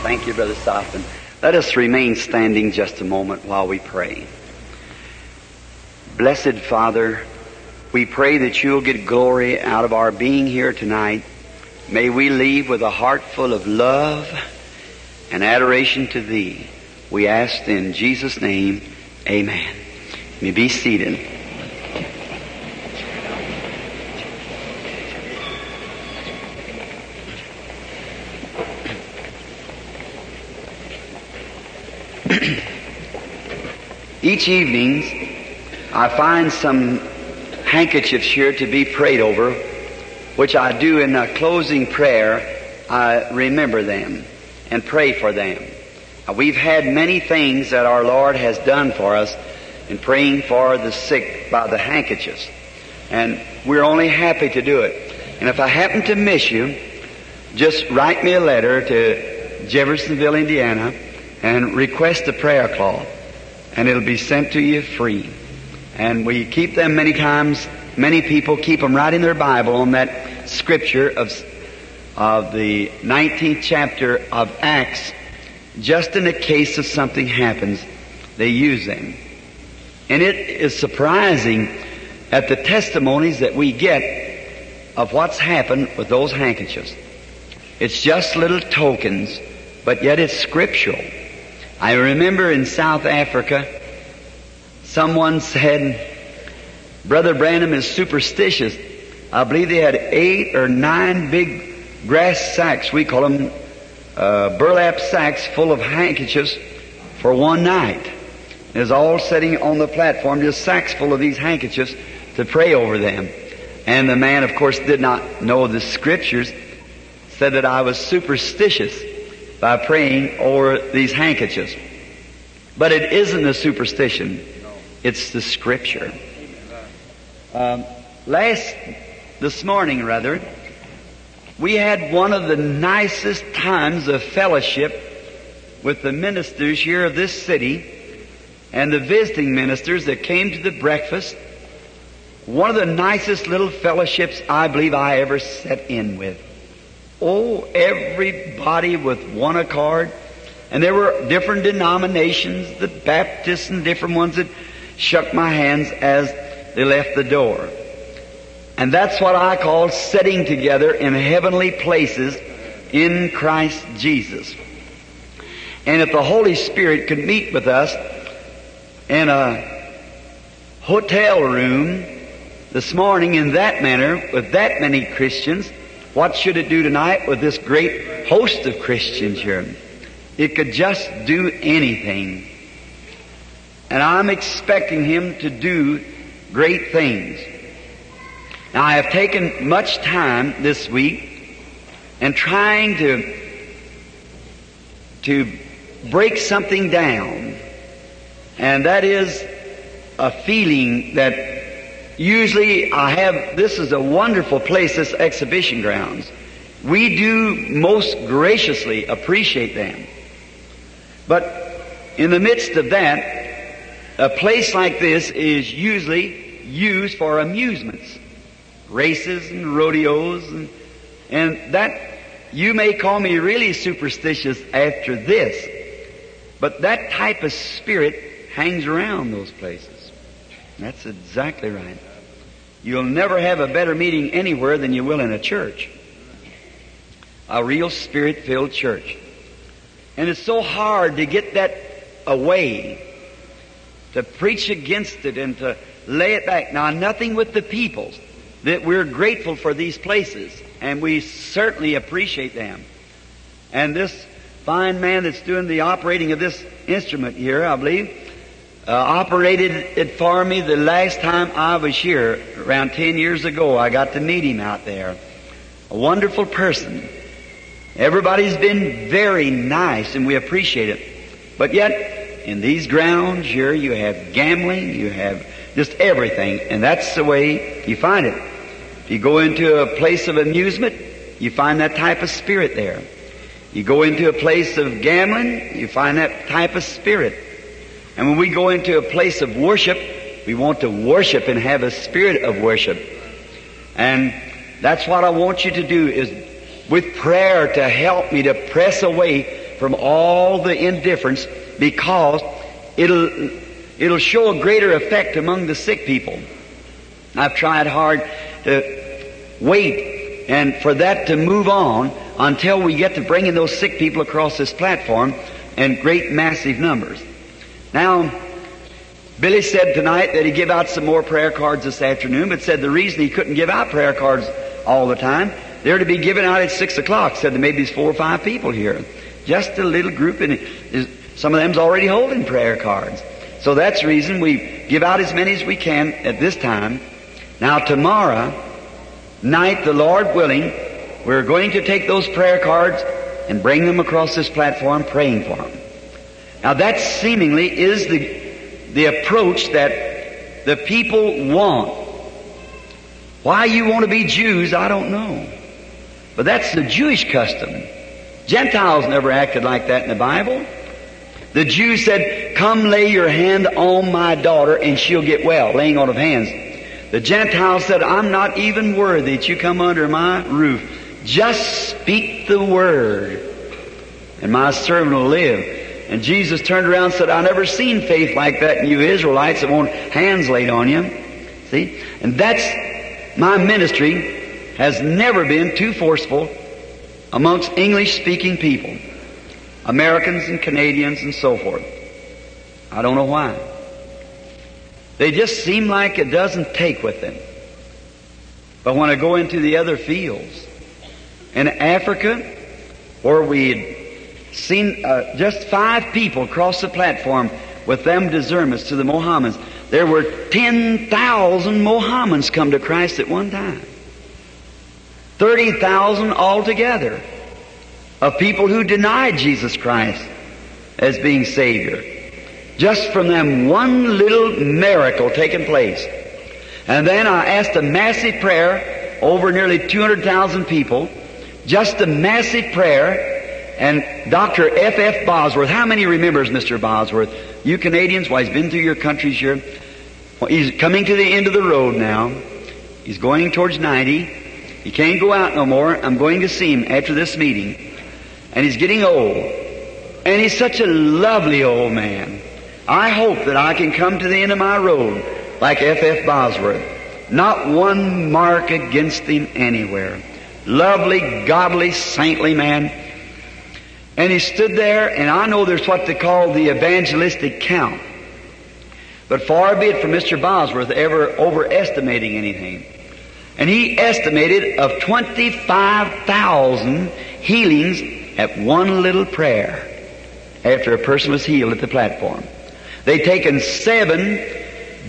Thank you, Brother Stockton. Let us remain standing just a moment while we pray. Blessed Father, we pray that you'll get glory out of our being here tonight. May we leave with a heart full of love and adoration to Thee. We ask in Jesus' name, amen. You may be seated. Each evening, I find some handkerchiefs here to be prayed over, which I do in a closing prayer. I remember them and pray for them. We've had many things that our Lord has done for us in praying for the sick by the handkerchiefs, and we're only happy to do it. And if I happen to miss you, just write me a letter to Jeffersonville, Indiana, and request a prayer cloth. And it'll be sent to you free. And we keep them many times. Many people keep them right in their Bible on that scripture of the 19th chapter of Acts. Just in the case of something happens, they use them. And it is surprising at the testimonies that we get of what's happened with those handkerchiefs. It's just little tokens, but yet it's scriptural. I remember in South Africa, someone said, Brother Branham is superstitious. I believe they had 8 or 9 big grass sacks, we call them burlap sacks, full of handkerchiefs for one night. There's all sitting on the platform, just sacks full of these handkerchiefs to pray over them. And the man, of course, did not know the scriptures, said that I was superstitious by praying over these handkerchiefs. But it isn't a superstition. It's the Scripture. This morning, we had one of the nicest times of fellowship with the ministers here of this city and the visiting ministers that came to the breakfast. One of the nicest little fellowships I believe I ever sat in with. Oh, everybody with one accord. And there were different denominations, the Baptists and different ones, that shook my hands as they left the door. And that's what I call sitting together in heavenly places in Christ Jesus. And if the Holy Spirit could meet with us in a hotel room this morning in that manner with that many Christians, what should it do tonight with this great host of Christians here? It could just do anything. And I'm expecting Him to do great things. Now, I have taken much time this week in trying to break something down. And that is a feeling that usually I have. This is a wonderful place, this exhibition grounds. We do most graciously appreciate them. But in the midst of that, a place like this is usually used for amusements, races and rodeos, and that, you may call me really superstitious after this, but that type of spirit hangs around those places. That's exactly right. You'll never have a better meeting anywhere than you will in a church, a real Spirit-filled church. And it's so hard to get that away, to preach against it and to lay it back. Now, nothing with the peoples, that we're grateful for these places, and we certainly appreciate them. And this fine man that's doing the operating of this instrument here, I believe, operated it for me the last time I was here, around 10 years ago. I got to meet him out there. A wonderful person. Everybody's been very nice, and we appreciate it. But yet, in these grounds here, you have gambling, you have just everything, and that's the way you find it. If you go into a place of amusement, you find that type of spirit there. You go into a place of gambling, you find that type of spirit. And when we go into a place of worship, we want to worship and have a spirit of worship. And that's what I want you to do, is with prayer to help me to press away from all the indifference, because it'll show a greater effect among the sick people. I've tried hard to wait and for that to move on until we get to bringing those sick people across this platform in great massive numbers. Now, Billy said tonight that he'd give out some more prayer cards this afternoon, but said the reason he couldn't give out prayer cards all the time, they're to be given out at 6 o'clock. Said there may be 4 or 5 people here. Just a little group, and some of them's already holding prayer cards. So that's the reason we give out as many as we can at this time. Now, tomorrow night, the Lord willing, we're going to take those prayer cards and bring them across this platform praying for them. Now, that seemingly is the approach that the people want. Why you want to be Jews, I don't know. But that's the Jewish custom. Gentiles never acted like that in the Bible. The Jews said, come lay your hand on my daughter and she'll get well, laying on of hands. The Gentiles said, I'm not even worthy that you come under my roof. Just speak the word and my servant will live. And Jesus turned around and said, I've never seen faith like that in you Israelites that want hands laid on you. See? And that's my ministry has never been too forceful amongst English-speaking people, Americans and Canadians and so forth. I don't know why. They just seem like it doesn't take with them. But when I go into the other fields, in Africa, where we had seen just 5 people cross the platform with them discernments to the Mohammedans, there were 10,000 Mohammedans come to Christ at one time. 30,000 altogether of people who denied Jesus Christ as being Savior. Just from them one little miracle taking place. And then I asked a massive prayer over nearly 200,000 people. Just a massive prayer. And Dr. F.F. Bosworth, how many remembers Mr. Bosworth? You Canadians, well, he's been through your countries here. Well, he's coming to the end of the road now. He's going towards 90. He can't go out no more. I'm going to see him after this meeting. And he's getting old. And he's such a lovely old man. I hope that I can come to the end of my road like F.F. Bosworth. Not one mark against him anywhere. Lovely, godly, saintly man. And he stood there, and I know there's what they call the evangelistic count. But far be it from Mr. Bosworth ever overestimating anything. And he estimated of 25,000 healings at one little prayer after a person was healed at the platform. They'd taken 7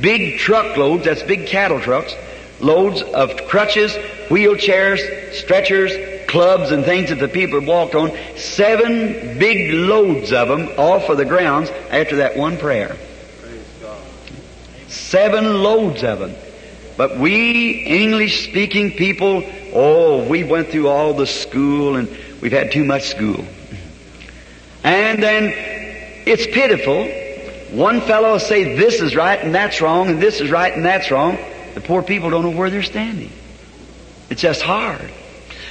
big truckloads, that's big cattle trucks, loads of crutches, wheelchairs, stretchers, clubs and things that the people had walked on, 7 big loads of them off of the grounds after that one prayer. 7 loads of them. But we English-speaking people, oh, we went through all the school and we've had too much school. And then it's pitiful. One fellow will say this is right and that's wrong and this is right and that's wrong. The poor people don't know where they're standing. It's just hard.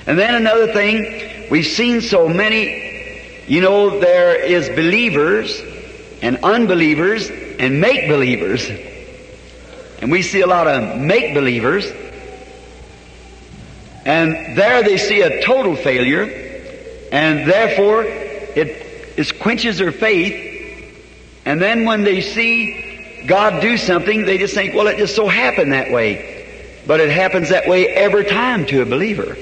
And then another thing, we've seen so many, you know, there is believers and unbelievers and make-believers. And we see a lot of make-believers. And there they see a total failure, and therefore it quenches their faith. And then when they see God do something, they just think, well, it just so happened that way. But it happens that way every time to a believer.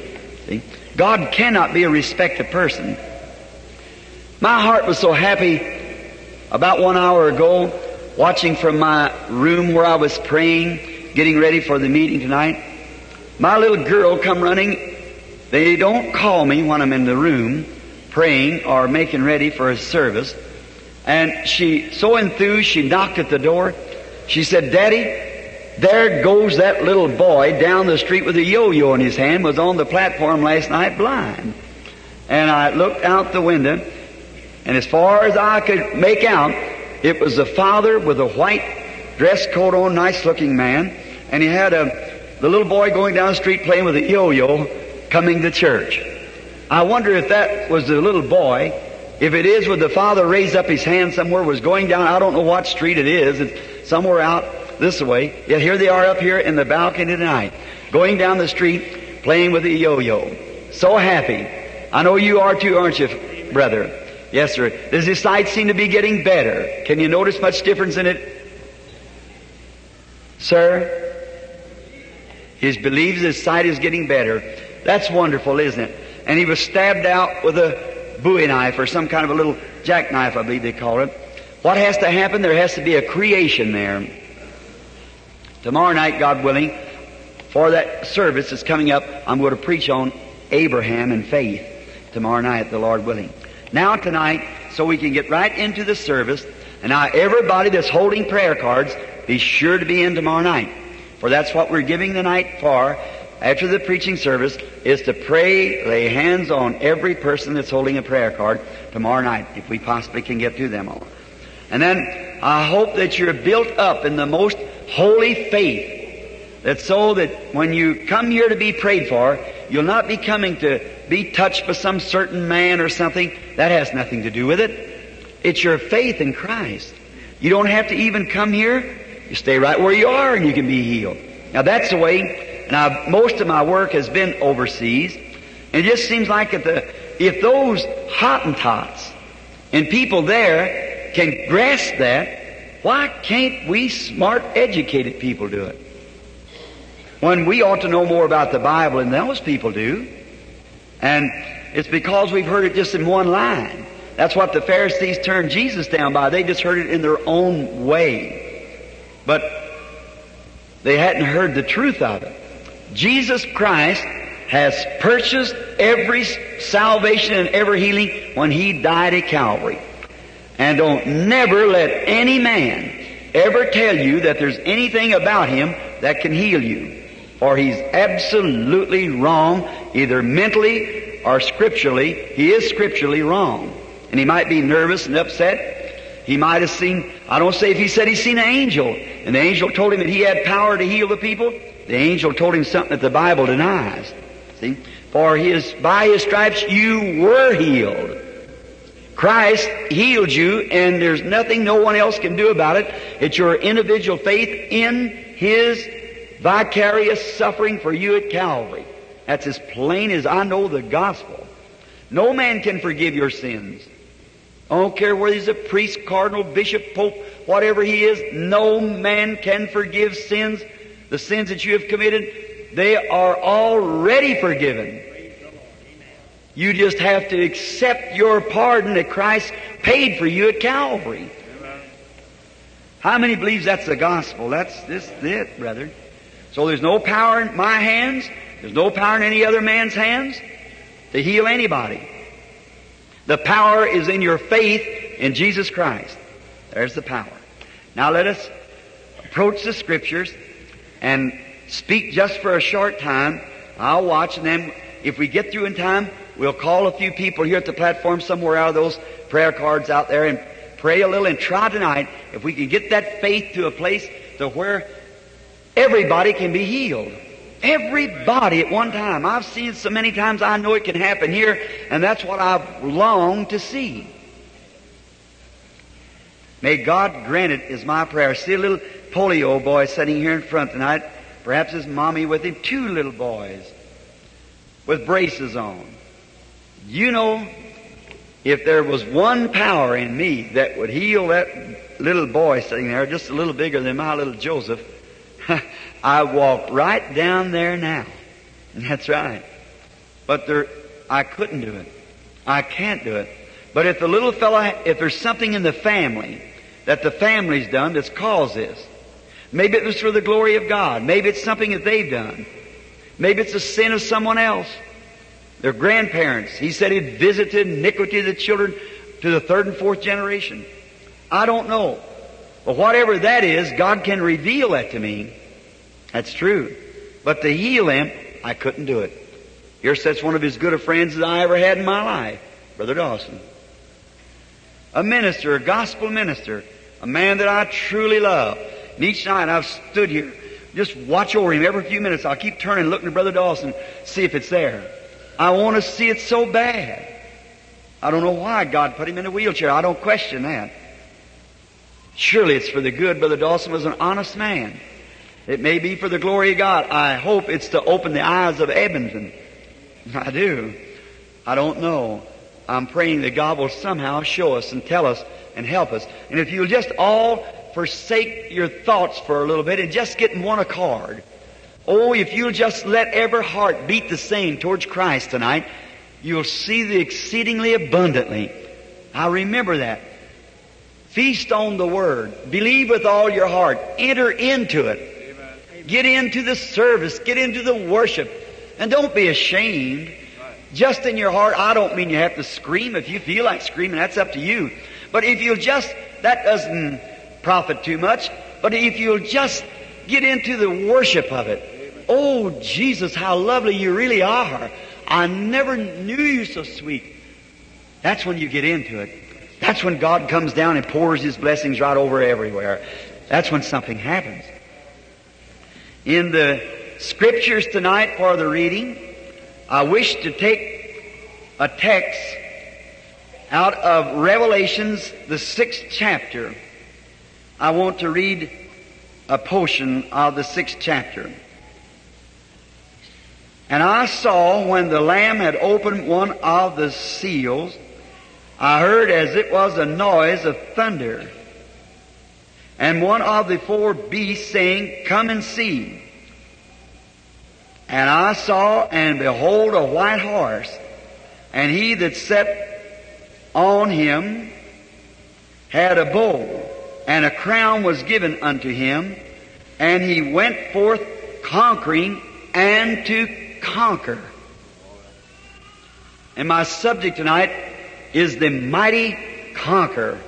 See? God cannot be a respected person. My heart was so happy about 1 hour ago, watching from my room where I was praying, getting ready for the meeting tonight. My little girl come running. They don't call me when I'm in the room praying or making ready for a service. And she, so enthused, she knocked at the door. She said, Daddy, there goes that little boy down the street with a yo-yo in his hand, was on the platform last night blind. And I looked out the window, and as far as I could make out, it was the father with a white dress coat on, nice-looking man, and he had the little boy going down the street playing with a yo-yo coming to church. I wonder if that was the little boy If it is, would the Father raise up his hand somewhere, was going down, I don't know what street it is, it's somewhere out this way, yet here they are up here in the balcony tonight, going down the street, playing with the yo-yo. So happy. I know you are too, aren't you, brother? Yes, sir. Does his sight seem to be getting better? Can you notice much difference in it? Sir? His believes his sight is getting better. That's wonderful, isn't it? And he was stabbed out with a bowie knife or some kind of a little jackknife, I believe they call it. What has to happen? There has to be a creation there. Tomorrow night, God willing, for that service that's coming up, I'm going to preach on Abraham and faith tomorrow night, the Lord willing. Now tonight, so we can get right into the service, and now everybody that's holding prayer cards, be sure to be in tomorrow night. For that's what we're giving the night for, after the preaching service, is to pray, lay hands on every person that's holding a prayer card tomorrow night, if we possibly can get to them all. And then I hope that you're built up in the most holy faith, that so that when you come here to be prayed for, you'll not be coming to be touched by some certain man or something. That has nothing to do with it. It's your faith in Christ. You don't have to even come here. You stay right where you are and you can be healed. Now that's the way. Now most of my work has been overseas. And it just seems like if those Hottentots and people there can grasp that, why can't we smart, educated people do it? When we ought to know more about the Bible than those people do. And it's because we've heard it just in one line. That's what the Pharisees turned Jesus down by. They just heard it in their own way. But they hadn't heard the truth of it. Jesus Christ has purchased every salvation and every healing when He died at Calvary. And don't never let any man ever tell you that there's anything about Him that can heal you. For He's absolutely wrong, either mentally or scripturally. He is scripturally wrong. And He might be nervous and upset. He might have seen, I don't say if he said he's seen an angel, and the angel told him that he had power to heal the people. The angel told him something that the Bible denies. See? For by his stripes you were healed. Christ healed you, and there's nothing no one else can do about it. It's your individual faith in his vicarious suffering for you at Calvary. That's as plain as I know the gospel. No man can forgive your sins. I don't care whether he's a priest, cardinal, bishop, pope, whatever he is, no man can forgive sins. The sins that you have committed, they are already forgiven. You just have to accept your pardon that Christ paid for you at Calvary. How many believes that's the gospel? That's it, brother. So there's no power in my hands. There's no power in any other man's hands to heal anybody. The power is in your faith in Jesus Christ. There's the power. Now let us approach the Scriptures and speak just for a short time. I'll watch, and then if we get through in time, we'll call a few people here at the platform somewhere out of those prayer cards out there and pray a little and try tonight if we can get that faith to a place to where everybody can be healed. Everybody at one time. I've seen it so many times, I know it can happen here, and that's what I've longed to see. May God grant it is my prayer. I see a little polio boy sitting here in front tonight, perhaps his mommy with him, two little boys with braces on. You know, if there was one power in me that would heal that little boy sitting there, just a little bigger than my little Joseph, I walked right down there now. And that's right. But I couldn't do it. I can't do it. But if the little fella, if there's something in the family that the family's done that's caused this, maybe it was for the glory of God. Maybe it's something that they've done. Maybe it's a sin of someone else. Their grandparents. He said he'd visited iniquity of the children to the third and fourth generation. I don't know. But whatever that is, God can reveal that to me. That's true. But to heal him, I couldn't do it. Here sits one of his good friends that I ever had in my life, Brother Dawson. A minister, a gospel minister, a man that I truly love. And each night I've stood here, just watch over him every few minutes. I'll keep turning, looking at Brother Dawson, see if it's there. I want to see it so bad. I don't know why God put him in a wheelchair. I don't question that. Surely it's for the good. Brother Dawson was an honest man. It may be for the glory of God. I hope it's to open the eyes of Edmonton. I do. I don't know. I'm praying that God will somehow show us and tell us and help us. And if you'll just all forsake your thoughts for a little bit and just get in one accord. Oh, if you'll just let every heart beat the same towards Christ tonight, you'll see the exceedingly abundantly. I remember that. Feast on the Word. Believe with all your heart. Enter into it. Amen. Get into the service. Get into the worship. And don't be ashamed. Just in your heart, I don't mean you have to scream. If you feel like screaming, that's up to you. But if you'll just, that doesn't profit too much, but if you'll just get into the worship of it. Amen. Oh, Jesus, how lovely you really are. I never knew you so sweet. That's when you get into it. That's when God comes down and pours His blessings right over everywhere. That's when something happens. In the Scriptures tonight for the reading, I wish to take a text out of Revelations, the 6th chapter. I want to read a portion of the 6th chapter. And I saw when the Lamb had opened one of the seals, I heard as it was a noise of thunder, and one of the four beasts saying, "Come and see." And I saw, and behold, a white horse, and he that sat on him had a bow, and a crown was given unto him, and he went forth conquering and to conquer. And my subject tonight is the mighty conqueror.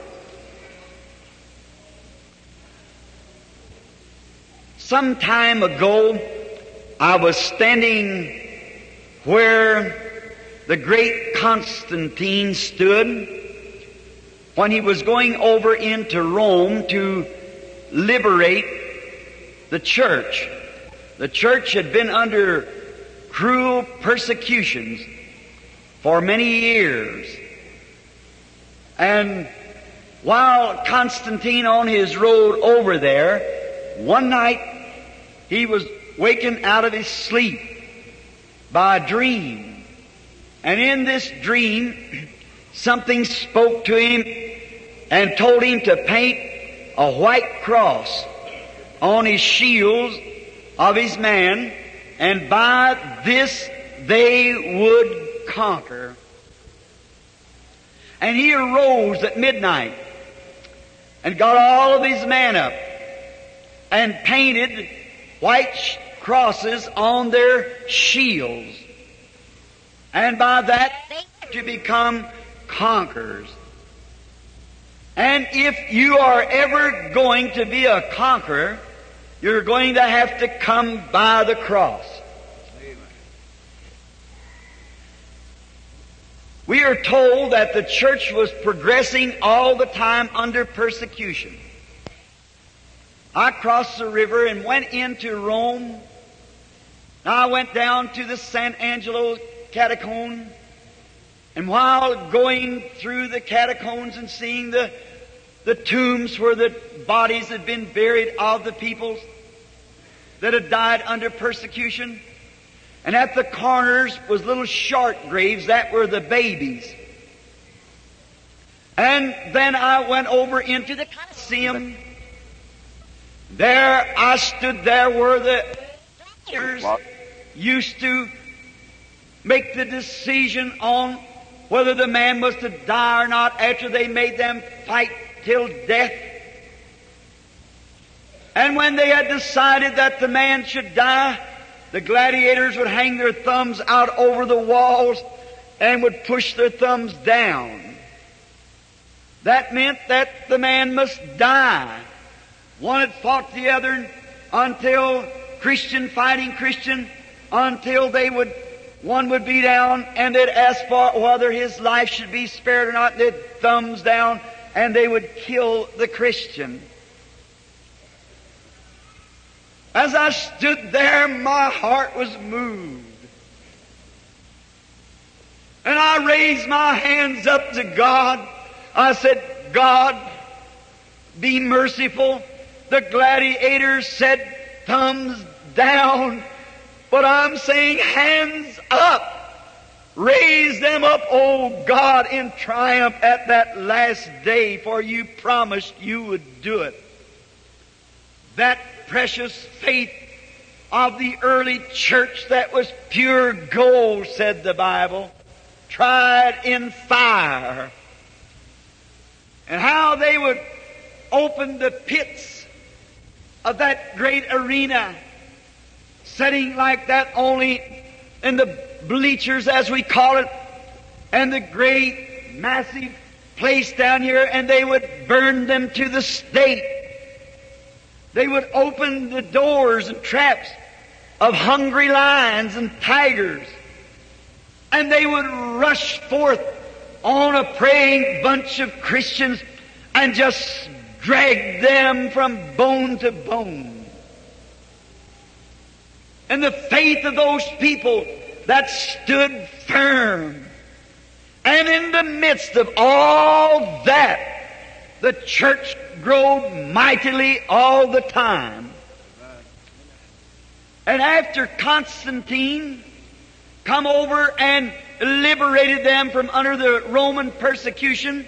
Some time ago, I was standing where the great Constantine stood when he was going over into Rome to liberate the church. The church had been under cruel persecutions for many years. And while Constantine on his road over there, one night he was wakened out of his sleep by a dream. And in this dream, something spoke to him and told him to paint a white cross on his shields of his man, and by this they would conquer. And he arose at midnight and got all of his men up and painted white crosses on their shields, and by that to become conquerors. And if you are ever going to be a conqueror, you're going to have to come by the cross. Amen. We are told that the church was progressing all the time under persecution. I crossed the river and went into Rome. I went down to the San Angelo Catacomb. And while going through the catacombs and seeing the tombs where the bodies had been buried of the peoples that had died under persecution, and at the corners was little short graves that were the babies. And then I went over into the Colosseum. There I stood there where the elders used to make the decision on whether the man was to die or not, after they made them fight till death. And when they had decided that the man should die, the gladiators would hang their thumbs out over the walls and would push their thumbs down. That meant that the man must die. One had fought the other until Christian fighting Christian, until they would, one would be down, and they'd ask for whether his life should be spared or not. They'd thumbs down, and they would kill the Christian. As I stood there, my heart was moved. And I raised my hands up to God. I said, God, be merciful. The gladiator said, thumbs down. But I'm saying, hands up. Raise them up, O God, in triumph at that last day, for you promised you would do it. That precious faith of the early church that was pure gold, said the Bible, tried in fire. And how they would open the pits of that great arena, setting like that only in the bleachers, as we call it, and the great massive place down here, and they would burn them to the stake. They would open the doors and traps of hungry lions and tigers, and they would rush forth on a praying bunch of Christians and just drag them from bone to bone. And the faith of those people that stood firm. And in the midst of all that, the church grew mightily all the time. And after Constantine come over and liberated them from under the Roman persecution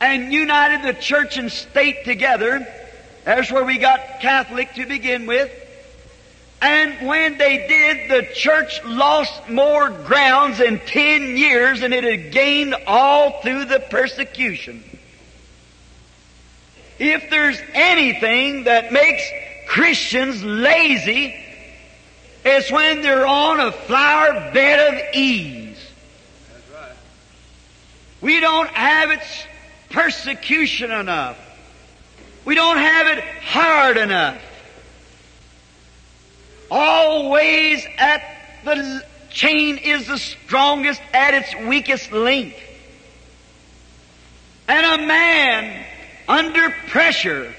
and united the church and state together, that's where we got Catholic to begin with. And when they did, the church lost more grounds in 10 years than it had gained all through the persecution. If there's anything that makes Christians lazy, it's when they're on a flower bed of ease. That's right. We don't have its persecution enough. We don't have it hard enough. Always at the chain is the strongest at its weakest link. And a man under pressure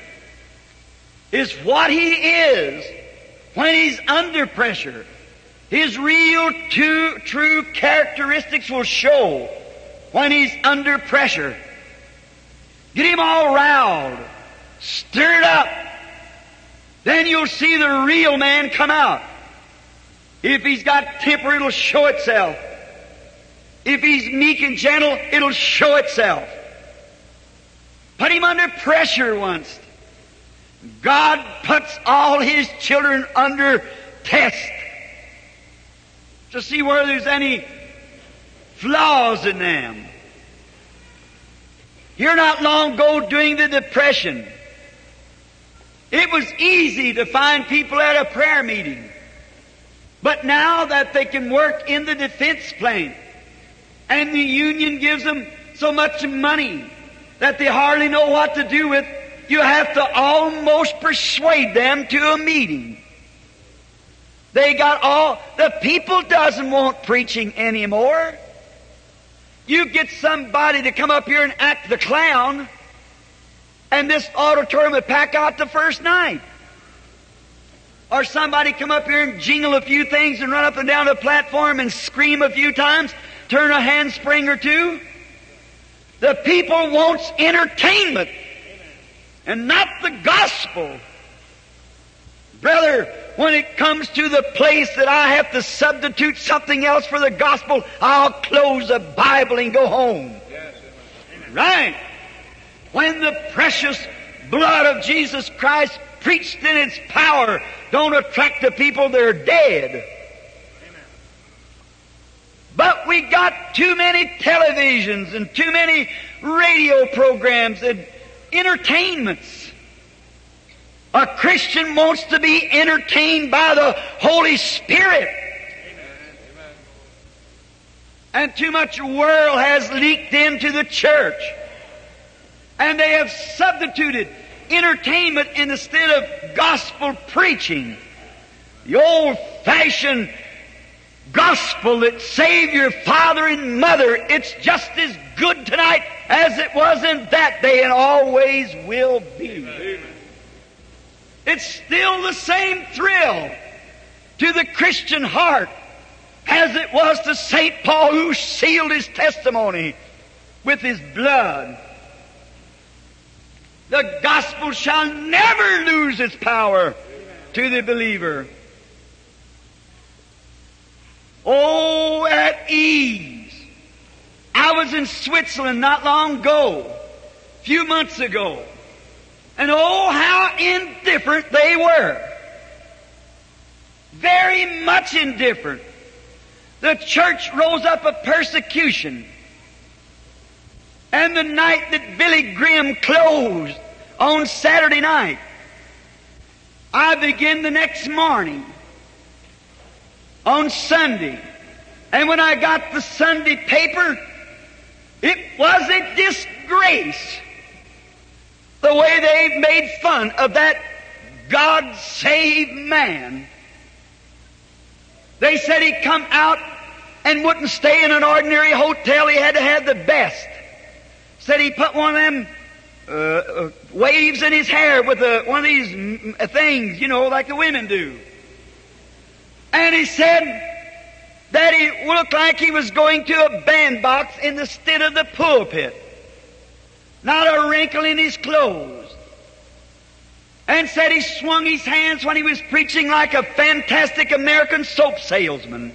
is what he is when he's under pressure. His real true characteristics will show when he's under pressure. Get him all riled, stirred up. Then you'll see the real man come out. If he's got temper, it'll show itself. If he's meek and gentle, it'll show itself. Put him under pressure once. God puts all His children under test to see whether there's any flaws in them. Here not long ago during the Depression, it was easy to find people at a prayer meeting. But now that they can work in the defense plan, and the union gives them so much money that they hardly know what to do with, you have to almost persuade them to a meeting. They got all... The people doesn't want preaching anymore. You get somebody to come up here and act the clown, and this auditorium would pack out the first night. Or somebody come up here and jingle a few things and run up and down the platform and scream a few times, turn a handspring or two. The people wants entertainment and not the gospel. Brother, when it comes to the place that I have to substitute something else for the gospel, I'll close the Bible and go home. Yes, amen. Right. When the precious blood of Jesus Christ preached in its power don't attract the people, they're dead. Amen. But we got too many televisions and too many radio programs and entertainments. A Christian wants to be entertained by the Holy Spirit. Amen. And too much world has leaked into the church. And they have substituted entertainment instead of gospel preaching. The old-fashioned gospel that saved your father and mother, it's just as good tonight as it was in that day and always will be. Amen. It's still the same thrill to the Christian heart as it was to Saint Paul, who sealed his testimony with his blood. The gospel shall never lose its power to the believer. Oh, at ease. I was in Switzerland not long ago, a few months ago, and oh, how indifferent they were. Very much indifferent. The church rose up a persecution. And the night that Billy Graham closed on Saturday night, I began the next morning on Sunday. And when I got the Sunday paper, it was a disgrace the way they made fun of that God-saved man. They said he come out and wouldn't stay in an ordinary hotel. He had to have the best. Said he put one of them waves in his hair with one of these things, you know, like the women do. And he said that he looked like he was going to a bandbox instead of the pulpit. Not a wrinkle in his clothes. And said he swung his hands when he was preaching like a fantastic American soap salesman.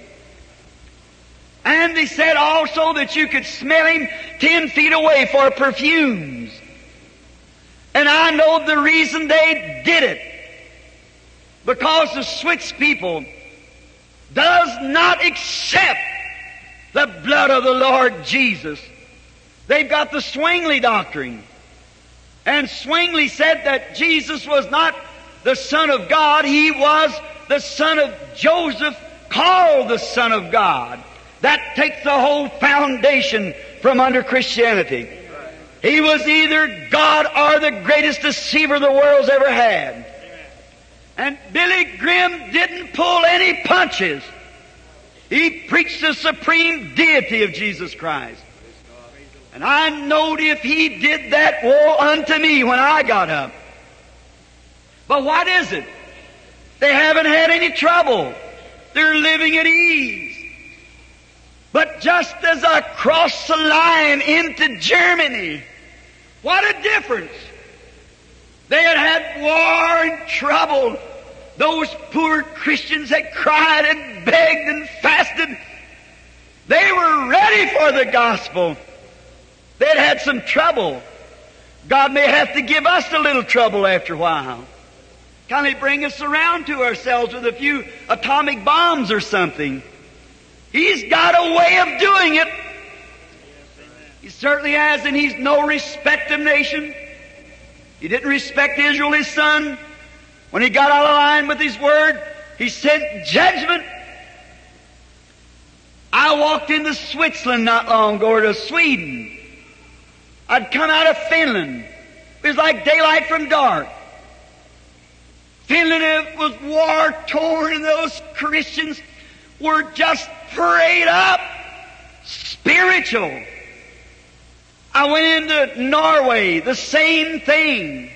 And they said also that you could smell him 10 feet away for perfumes. And I know the reason they did it. Because the Swiss people does not accept the blood of the Lord Jesus. They've got the Swingley doctrine. And Swingley said that Jesus was not the Son of God. He was the son of Joseph, called the Son of God. That takes the whole foundation from under Christianity. He was either God or the greatest deceiver the world's ever had. And Billy Graham didn't pull any punches. He preached the supreme deity of Jesus Christ. And I knowed if he did that, woe unto me when I got up. But what is it? They haven't had any trouble. They're living at ease. But just as I crossed the line into Germany, what a difference. They had had war and trouble. Those poor Christians had cried and begged and fasted. They were ready for the gospel. They'd had some trouble. God may have to give us a little trouble after a while. Kindly bring us around to ourselves with a few atomic bombs or something. He's got a way of doing it. He certainly has, and He's no respect of nation. He didn't respect Israel, His son. When He got out of line with His word, He sent judgment. I walked into Switzerland not long ago, or to Sweden. I'd come out of Finland. It was like daylight from dark. Finland was war-torn, and those Christians were just prayed up, spiritual. I went into Norway, the same thing.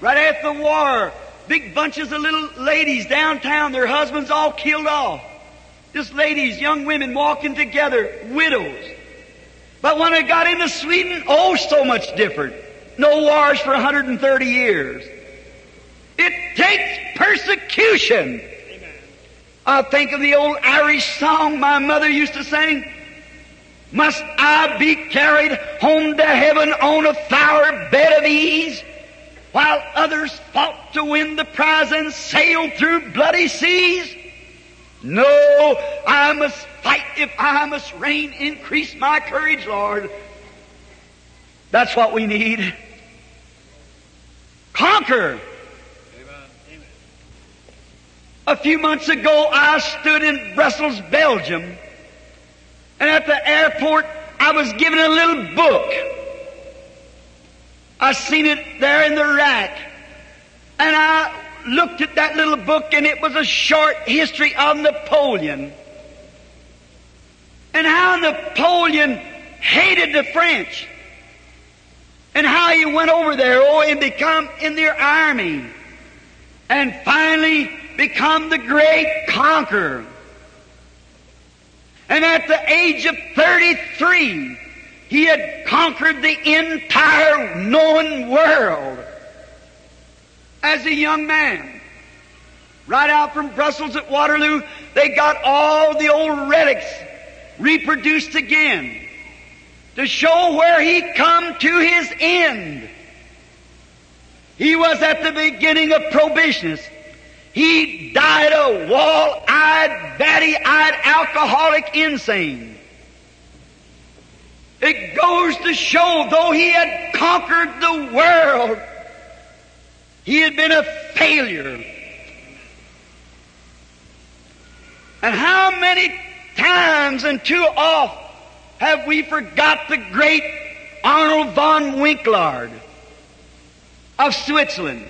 Right after the war, big bunches of little ladies downtown, their husbands all killed off. Just ladies, young women walking together, widows. But when I got into Sweden, oh, so much different. No wars for 130 years. It takes persecution. Amen. I think of the old Irish song my mother used to sing. Must I be carried home to heaven on a flower bed of ease, while others fought to win the prize and sailed through bloody seas? No, I must fight if I must reign. Increase my courage, Lord. That's what we need. Conquer. Amen. A few months ago, I stood in Brussels, Belgium, and at the airport, I was given a little book. I seen it there in the rack, and I looked at that little book, and it was a short history of Napoleon. And how Napoleon hated the French. And how he went over there, oh, and become in their army. And finally become the great conqueror. And at the age of 33, he had conquered the entire known world as a young man. Right out from Brussels at Waterloo, they got all the old relics reproduced again to show where he come to his end. He was at the beginning of prohibitionist. He died a wall-eyed, batty-eyed, alcoholic insane. It goes to show, though he had conquered the world, he had been a failure. And how many times and too oft have we forgot the great Arnold von Winkelried of Switzerland?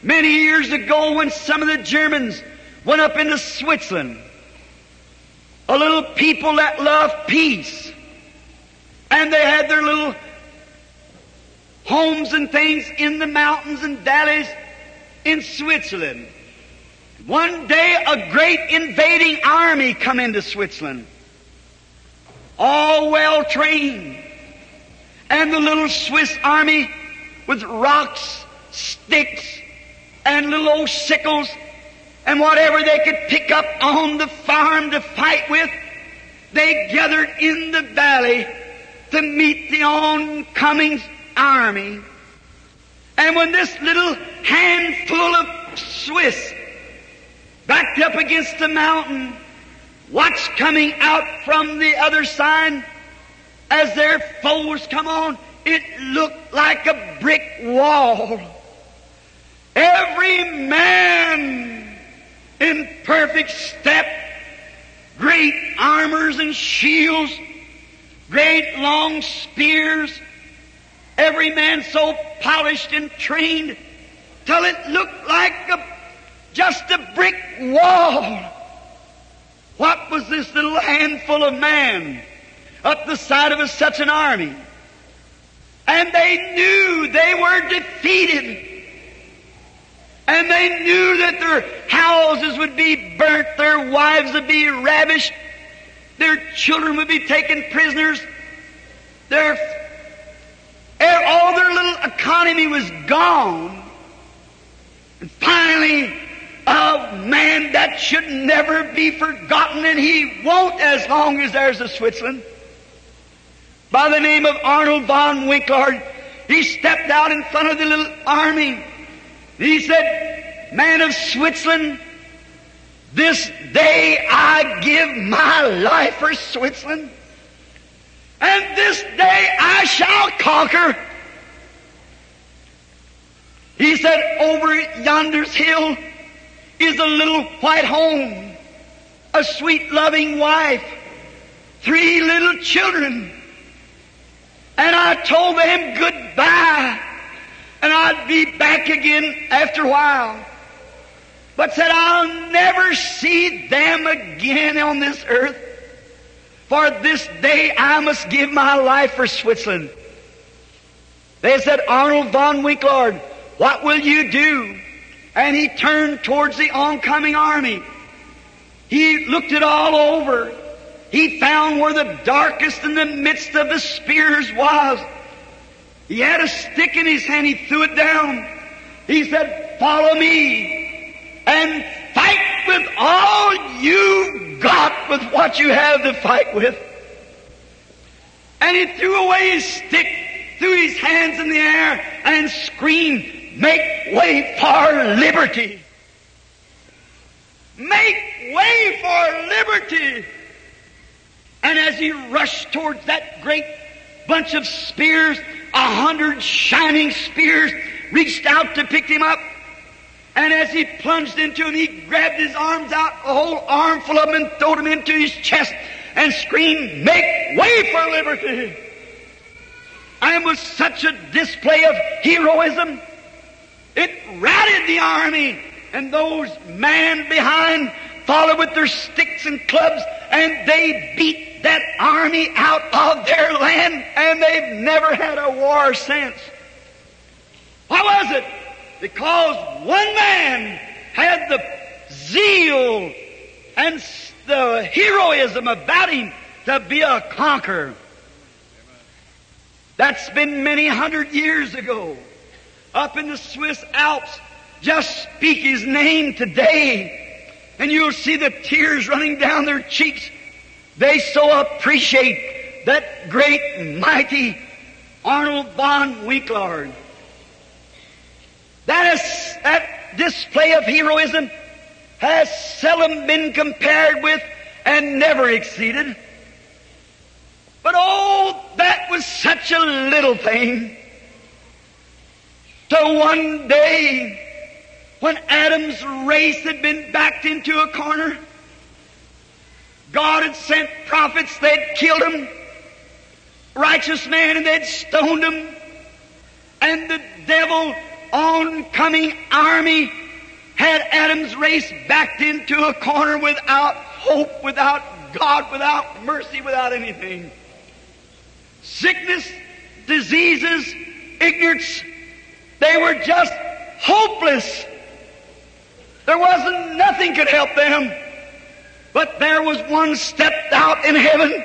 Many years ago, when some of the Germans went up into Switzerland, a little people that love peace, and they had their little homes and things in the mountains and valleys in Switzerland. One day, a great invading army come into Switzerland, all well-trained, and the little Swiss army with rocks, sticks, and little old sickles, and whatever they could pick up on the farm to fight with, they gathered in the valley to meet the oncoming army. And when this little handful of Swiss backed up against the mountain, what's coming out from the other side as their foes come on, it looked like a brick wall. Every man in perfect step, great armors and shields, great long spears, every man so polished and trained till it looked like just a brick wall. What was this little handful of man up the side of such an army? And they knew they were defeated. And they knew that their houses would be burnt, their wives would be ravished, their children would be taken prisoners, all their little economy was gone. And finally, a man that should never be forgotten, and he won't as long as there's a Switzerland, by the name of Arnold von Winkelried, he stepped out in front of the little army. He said, "Man of Switzerland, this day I give my life for Switzerland, and this day I shall conquer." He said, "Over yonder's hill is a little white home, a sweet loving wife, 3 little children, and I told them goodbye, and I'd be back again after a while. But said, I'll never see them again on this earth. For this day I must give my life for Switzerland." They said, "Arnold von Winkelried, what will you do?" And he turned towards the oncoming army. He looked it all over. He found where the darkest in the midst of the spears was. He had a stick in his hand. He threw it down. He said, "Follow me and fight with all you've got, with what you have to fight with." And he threw away his stick, threw his hands in the air, and screamed, "Make way for liberty! Make way for liberty!" And as he rushed towards that great bunch of spears, 100 shining spears reached out to pick him up. And as he plunged into him, he grabbed his arms out, a whole armful of them, and threw them into his chest and screamed, "Make way for liberty!" And with such a display of heroism, it routed the army, and those man behind followed with their sticks and clubs, and they beat that army out of their land, and they've never had a war since. Why was it? Because one man had the zeal and the heroism about him to be a conqueror. That's been many hundred years ago. Up in the Swiss Alps, just speak his name today, and you'll see the tears running down their cheeks. They so appreciate that great, mighty Arnold von Winkelried. That display of heroism has seldom been compared with and never exceeded. But oh, that was such a little thing. So one day, when Adam's race had been backed into a corner, God had sent prophets, they'd killed him, righteous man, and they'd stoned him, and the devil, oncoming army, had Adam's race backed into a corner without hope, without God, without mercy, without anything. Sickness, diseases, ignorance, they were just hopeless. There wasn't nothing could help them. But there was one stepped out in heaven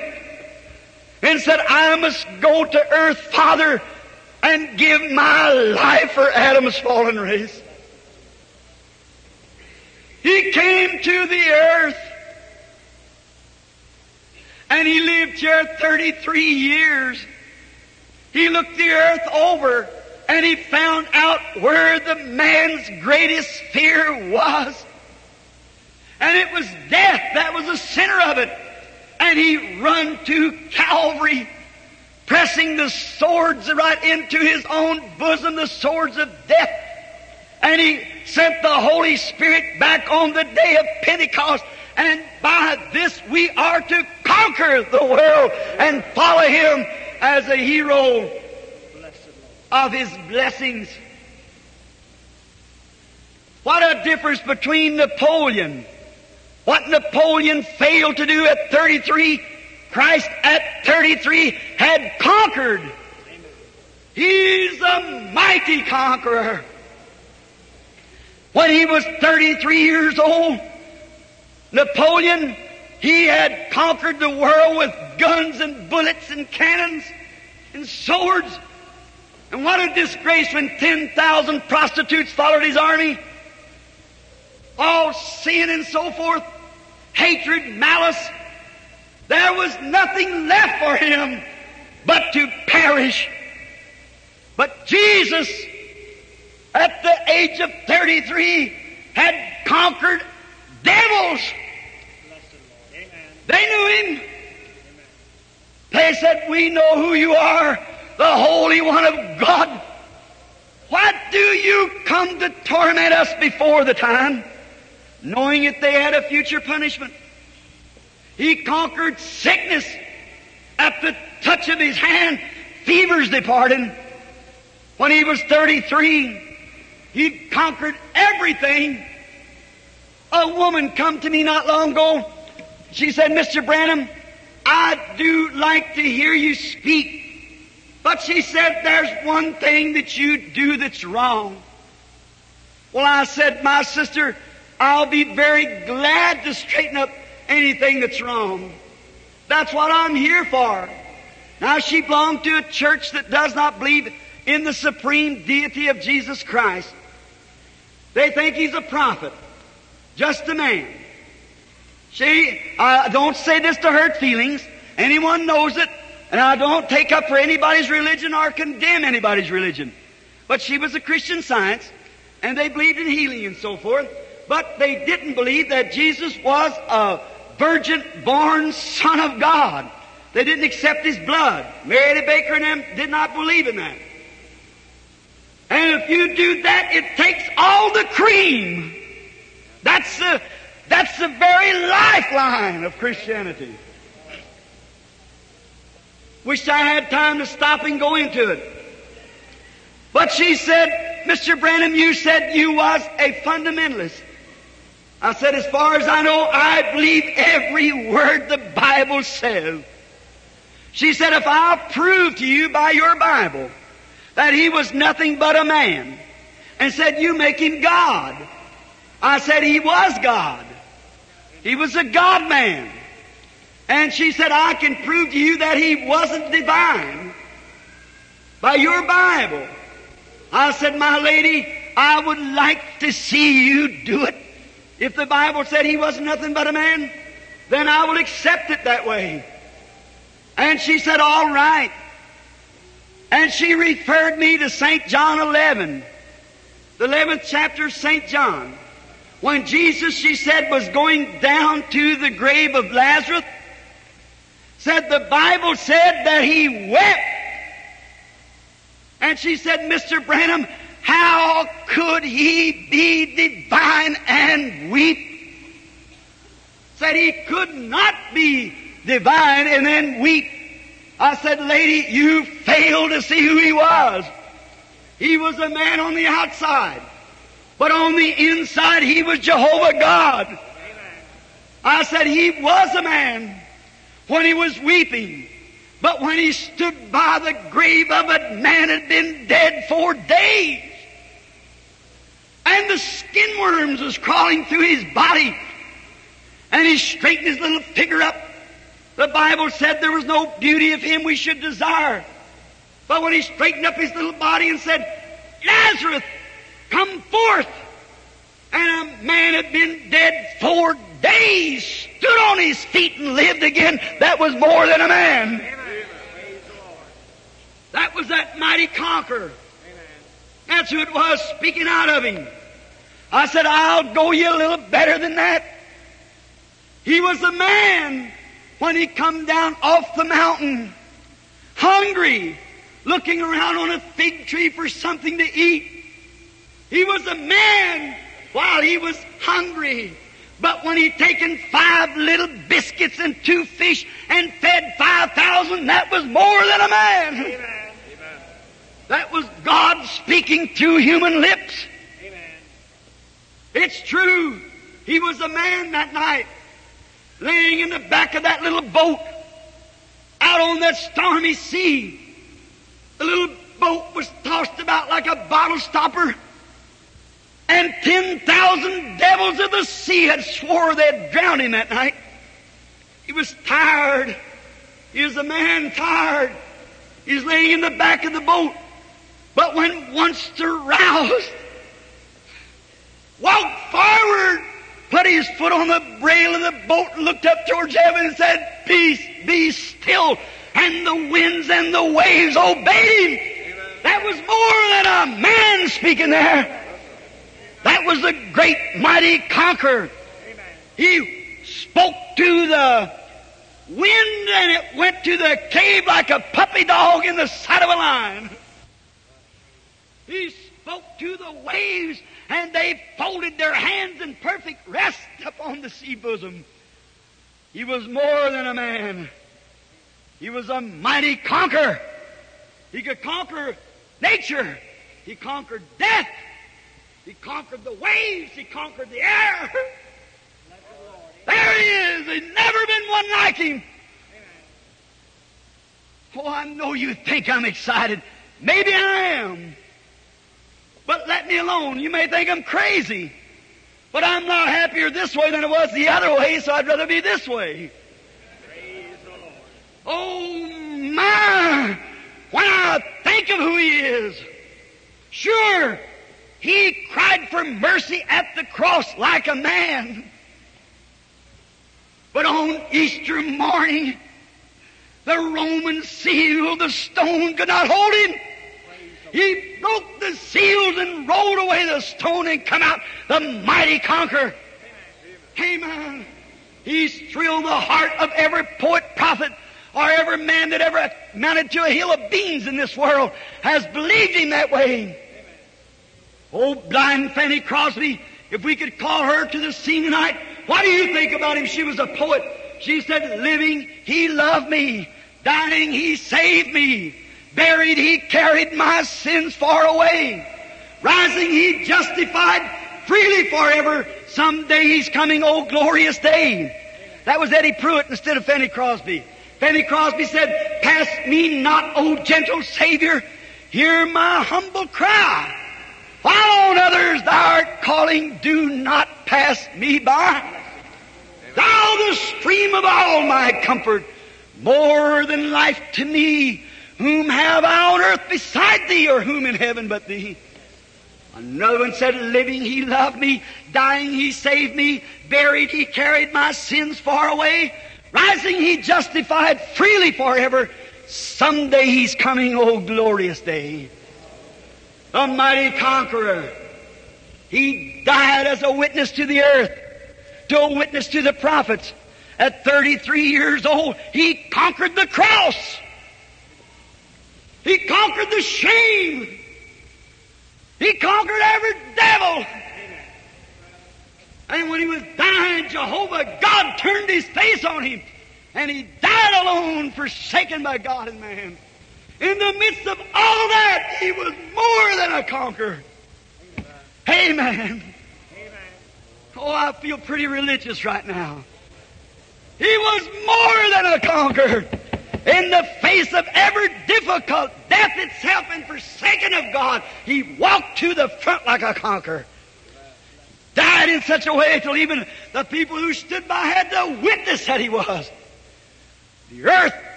and said, I must go to earth, Father, and give my life for Adam's fallen race. He came to the earth, and he lived here 33 years. He looked the earth over, and he found out where the man's greatest fear was. And it was death. That was the center of it. And he run to Calvary, pressing the swords right into his own bosom, the swords of death. And he sent the Holy Spirit back on the day of Pentecost. And by this we are to conquer the world and follow him as a hero of his blessings. What a difference between Napoleon. What Napoleon failed to do at 33, Christ at 33 had conquered. He's a mighty conqueror. When he was 33 years old, Napoleon, he had conquered the world with guns and bullets and cannons and swords. And what a disgrace when 10,000 prostitutes followed his army. All sin and so forth, hatred, malice. There was nothing left for him but to perish. But Jesus, at the age of 33, had conquered devils. They knew him. They said, we know who you are, the Holy One of God. Why do you come to torment us before the time? Knowing that they had a future punishment. He conquered sickness at the touch of his hand, fevers departing. When he was 33, he conquered everything. A woman come to me not long ago. She said, Mr. Branham, I do like to hear you speak. But she said, there's one thing that you do that's wrong. Well, I said, my sister, I'll be very glad to straighten up anything that's wrong. That's what I'm here for. Now, she belonged to a church that does not believe in the supreme deity of Jesus Christ. They think he's a prophet, just a man. She, I don't say this to hurt feelings. Anyone knows it. And I don't take up for anybody's religion or condemn anybody's religion. But she was a Christian Science, and they believed in healing and so forth. But they didn't believe that Jesus was a virgin-born Son of God. They didn't accept his blood. Mary the Baker and them did not believe in that. And if you do that, it takes all the cream. That's the very lifeline of Christianity. Wish I had time to stop and go into it. But she said, Mr. Branham, you said you was a fundamentalist. I said, as far as I know, I believe every word the Bible says. She said, if I'll prove to you by your Bible that he was nothing but a man, and said, you make him God. I said, he was God. He was a God-man. And she said, I can prove to you that he wasn't divine by your Bible. I said, my lady, I would like to see you do it. If the Bible said he was nothing but a man, then I will accept it that way. And she said, all right. And she referred me to St. John 11, the 11th chapter of St. John. When Jesus, she said, was going down to the grave of Lazarus, said the Bible said that he wept. And she said, Mr. Branham, how could he be divine and weep? Said he could not be divine and then weep. I said, lady, you failed to see who he was. He was a man on the outside, but on the inside he was Jehovah God. Amen. I said, he was a man when he was weeping, but when he stood by the grave of a man had been dead 4 days. And the skin worms was crawling through his body. And he straightened his little figure up. The Bible said there was no beauty of him we should desire. But when he straightened up his little body and said, Lazarus, come forth. And a man had been dead 4 days, stood on his feet and lived again. That was more than a man. Amen. That was that mighty conqueror. That's who it was speaking out of him. I said, I'll go you a little better than that. He was a man when he come down off the mountain, hungry, looking around on a fig tree for something to eat. He was a man while he was hungry. But when he taken 5 little biscuits and 2 fish and fed 5,000, that was more than a man. Amen. That was God speaking through human lips. Amen. It's true. He was a man that night, laying in the back of that little boat, out on that stormy sea. The little boat was tossed about like a bottle stopper, and 10,000 devils of the sea had swore they'd drown him that night. He was tired. He was a man tired. He was laying in the back of the boat. But when once aroused, walked forward, put his foot on the rail of the boat and looked up towards heaven and said, Peace, be still. And the winds and the waves obeyed him. That was more than a man speaking there. That was the great, mighty conqueror. He spoke to the wind and it went to the cave like a puppy dog in the side of a lion. He spoke to the waves, and they folded their hands in perfect rest upon the sea bosom. He was more than a man. He was a mighty conqueror. He could conquer nature. He conquered death. He conquered the waves. He conquered the air. There he is. There's never been one like him. Oh, I know you think I'm excited. Maybe I am. But let me alone. You may think I'm crazy. But I'm not happier this way than I was the other way, so I'd rather be this way. Praise the Lord. Oh, my! When I think of who he is, sure, he cried for mercy at the cross like a man. But on Easter morning, the Roman seal, the stone could not hold him. He broke the seals and rolled away the stone and come out the mighty conqueror. Amen. He's thrilled the heart of every poet, prophet, or every man that ever mounted to a hill of beans in this world has believed him that way. Oh, blind Fanny Crosby, if we could call her to the scene tonight, what do you think about him? She was a poet. She said, living, he loved me. Dying, he saved me. Buried, he carried my sins far away. Rising, he justified freely forever. Someday he's coming, oh glorious day. That was Eddie Pruitt instead of Fanny Crosby. Fanny Crosby said, pass me not, O gentle Savior. Hear my humble cry. While on others thou art calling, do not pass me by. thou the stream of all my comfort, more than life to me. Whom have I on earth beside thee, or whom in heaven but thee? Another one said, living he loved me, dying he saved me, buried he carried my sins far away, rising he justified freely forever. Someday he's coming, oh glorious day. The mighty conqueror, he died as a witness to the earth, to a witness to the prophets. At 33 years old, he conquered the cross. He conquered the shame. He conquered every devil. And when he was dying, Jehovah God turned his face on him. And he died alone, forsaken by God and man. In the midst of all that, he was more than a conqueror. Amen. Oh, I feel pretty religious right now. He was more than a conqueror. In the face of every difficult, death itself and forsaken of God, he walked to the front like a conqueror. Died in such a way till even the people who stood by had to witness that he was. The earth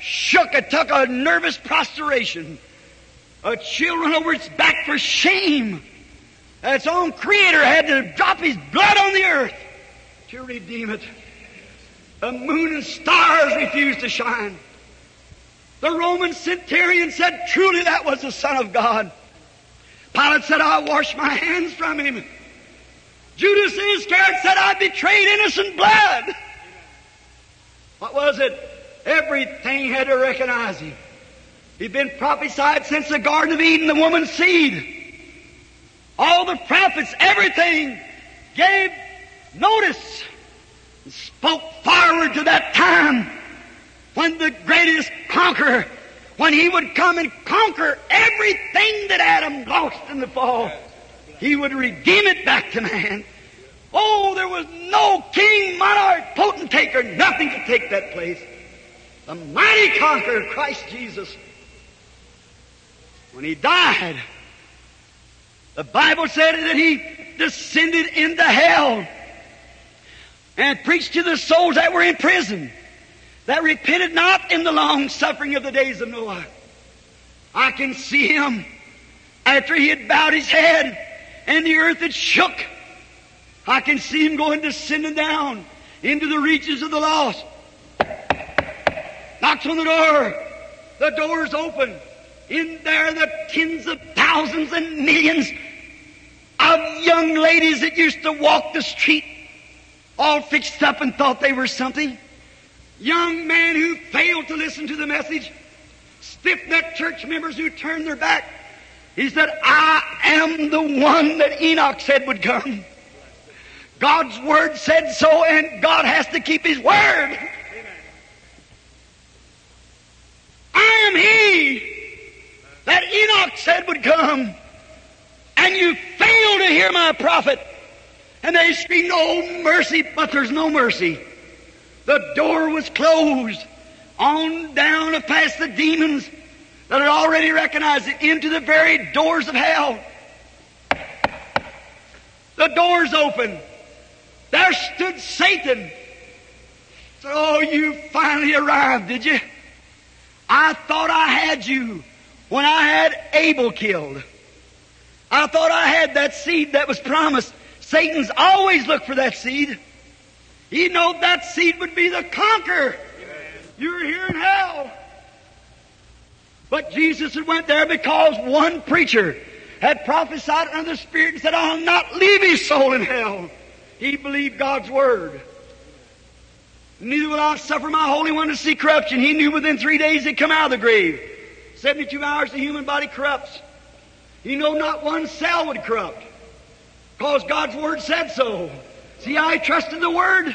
shook and took a nervous prostration. A chill ran over its back for shame. Its own Creator had to drop his blood on the earth to redeem it. The moon and stars refused to shine. The Roman centurion said, truly that was the Son of God. Pilate said, I wash my hands from him. Judas Iscariot said, I betrayed innocent blood. What was it? Everything had to recognize him. He'd been prophesied since the Garden of Eden, the woman's seed. All the prophets, everything gave notice and spoke forward to that time when the greatest conqueror, when he would come and conquer everything that Adam lost in the fall, he would redeem it back to man. Oh, there was no king, monarch, potentate, or nothing to take that place. The mighty conqueror, Christ Jesus. When he died, the Bible said that he descended into hell and preached to the souls that were in prison, that repented not in the long suffering of the days of Noah. I can see him after he had bowed his head and the earth had shook. I can see him going descending down into the reaches of the lost. Knocks on the door. The door's open. In there the tens of thousands and millions of young ladies that used to walk the street all fixed up and thought they were something. Young men who failed to listen to the message, stiff-necked church members who turned their back. He said, I am the one that Enoch said would come. God's word said so, and God has to keep his word. Amen. I am he that Enoch said would come, and you failed to hear my prophet. And they screamed, oh, mercy, but there's no mercy. The door was closed, on down to past the demons that had already recognized it, into the very doors of hell. The doors open. There stood Satan. So, oh, you finally arrived, did you? I thought I had you when I had Abel killed. I thought I had that seed that was promised. Satan's always looked for that seed. He knew that seed would be the conqueror. You're here in hell. But Jesus went there because one preacher had prophesied under the Spirit and said, I'll not leave his soul in hell. He believed God's word. Neither will I suffer my Holy One to see corruption. He knew within 3 days he'd come out of the grave. 72 hours the human body corrupts. He knew not one cell would corrupt because God's word said so. See, I trust in the Word,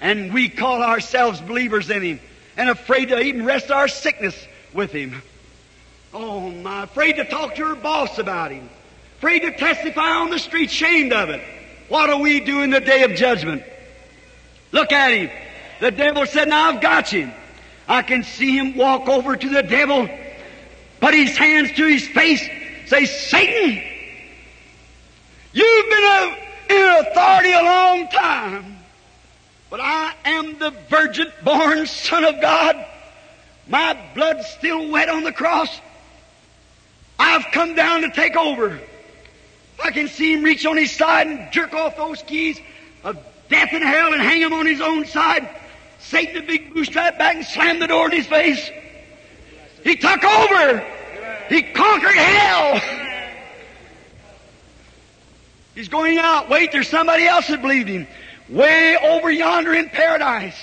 and we call ourselves believers in Him and afraid to even rest our sickness with Him. Oh, my, afraid to talk to her boss about Him, afraid to testify on the street, ashamed of it. What do we do in the day of judgment? Look at Him. The devil said, now I've got Him. I can see Him walk over to the devil, put His hands to His face, say, Satan, you've been in authority a long time. But I am the virgin-born Son of God. My blood's still wet on the cross. I've come down to take over. I can see him reach on his side and jerk off those keys of death and hell and hang him on his own side. Satan, the big bootstrap back and slammed the door in his face. He took over. He conquered hell. He's going out. Wait, there's somebody else that believed him. Way over yonder in paradise,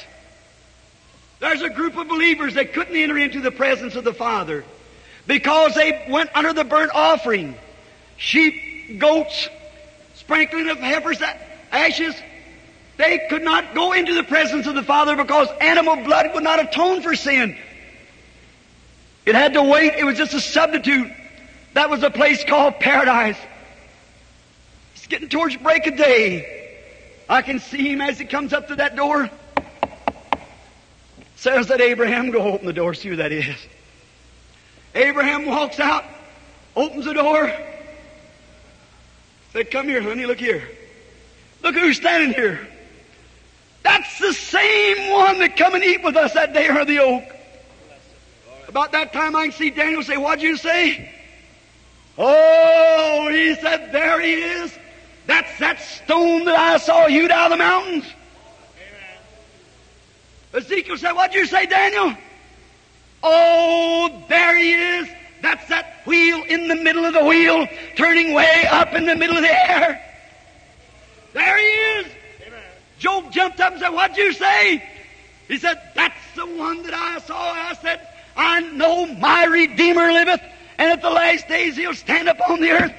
there's a group of believers that couldn't enter into the presence of the Father because they went under the burnt offering. Sheep, goats, sprinkling of heifers, ashes. They could not go into the presence of the Father because animal blood would not atone for sin. It had to wait. It was just a substitute. That was a place called paradise. It's getting towards break of day. I can see him as he comes up to that door. Says that Abraham, go open the door, see who that is. Abraham walks out, opens the door. Said, come here, honey, look here. Look who's standing here. That's the same one that come and eat with us that day under the oak. About that time I can see Daniel say, what'd you say? Oh, he said, there he is. That's that stone that I saw hewed out of the mountains. Amen. Ezekiel said, what'd you say, Daniel? Oh, there he is. That's that wheel in the middle of the wheel, turning way up in the middle of the air. There he is. Amen. Job jumped up and said, what'd you say? He said, that's the one that I saw. I said, I know my Redeemer liveth, and at the last days he'll stand upon the earth.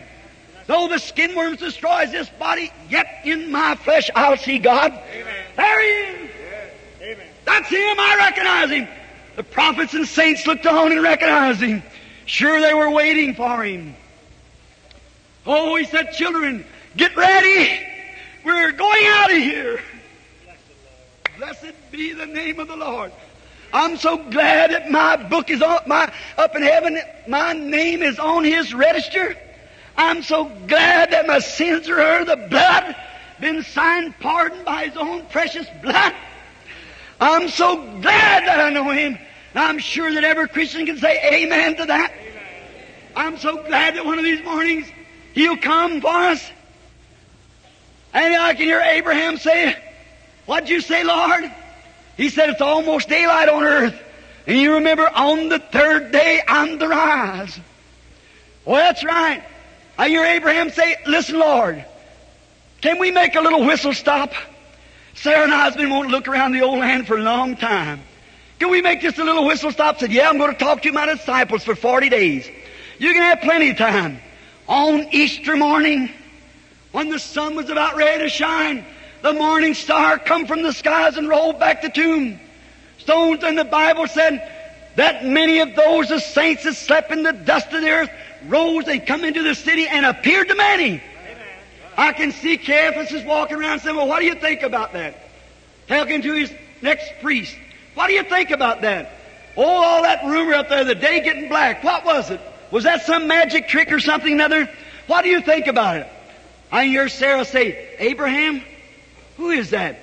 Though the skin worms destroys this body, yet in my flesh I'll see God. Amen. There he is. Yeah. Amen. That's him. I recognize him. The prophets and saints looked on and recognized him. Sure, they were waiting for him. Oh, he said, children, get ready. We're going out of here. Blessed be the name of the Lord. I'm so glad that my book is on, my up in heaven. My name is on his register. I'm so glad that my sins are under the blood, been signed pardoned by his own precious blood. I'm so glad that I know him. And I'm sure that every Christian can say amen to that. Amen. I'm so glad that one of these mornings he'll come for us. And I can hear Abraham say, what'd you say, Lord? He said, it's almost daylight on earth. And you remember, on the third day I'm to rise. Well, that's right. I hear Abraham say, listen, Lord, can we make a little whistle stop? Sarah and I's been wanting to look around the old land for a long time. Can we make just a little whistle stop? Said, yeah, I'm going to talk to my disciples for 40 days. You can have plenty of time. On Easter morning, when the sun was about ready to shine, the morning star come from the skies and rolled back the tomb stones. And the Bible said that many of those of saints that slept in the dust of the earth rose and come into the city and appeared to many. Amen. I can see Caiaphas is walking around saying, well, what do you think about that? Talking to his next priest. What do you think about that? Oh, all that rumor up there, the day getting black. What was it? Was that some magic trick or something or another? What do you think about it? I hear Sarah say, Abraham, who is that?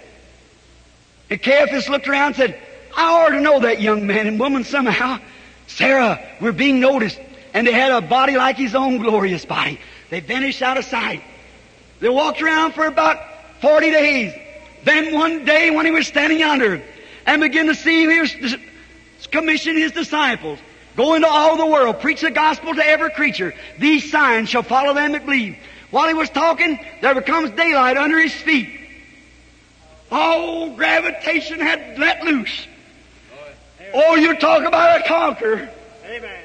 And Caiaphas looked around and said, I ought to know that young man and woman somehow. Sarah, we're being noticed. And they had a body like his own glorious body. They vanished out of sight. They walked around for about 40 days. Then one day when he was standing yonder and began to see, he was commissioned his disciples. Go into all the world, preach the gospel to every creature. These signs shall follow them that believe. While he was talking, there becomes daylight under his feet. Oh, gravitation had let loose. Oh, you talk about a conqueror. Amen.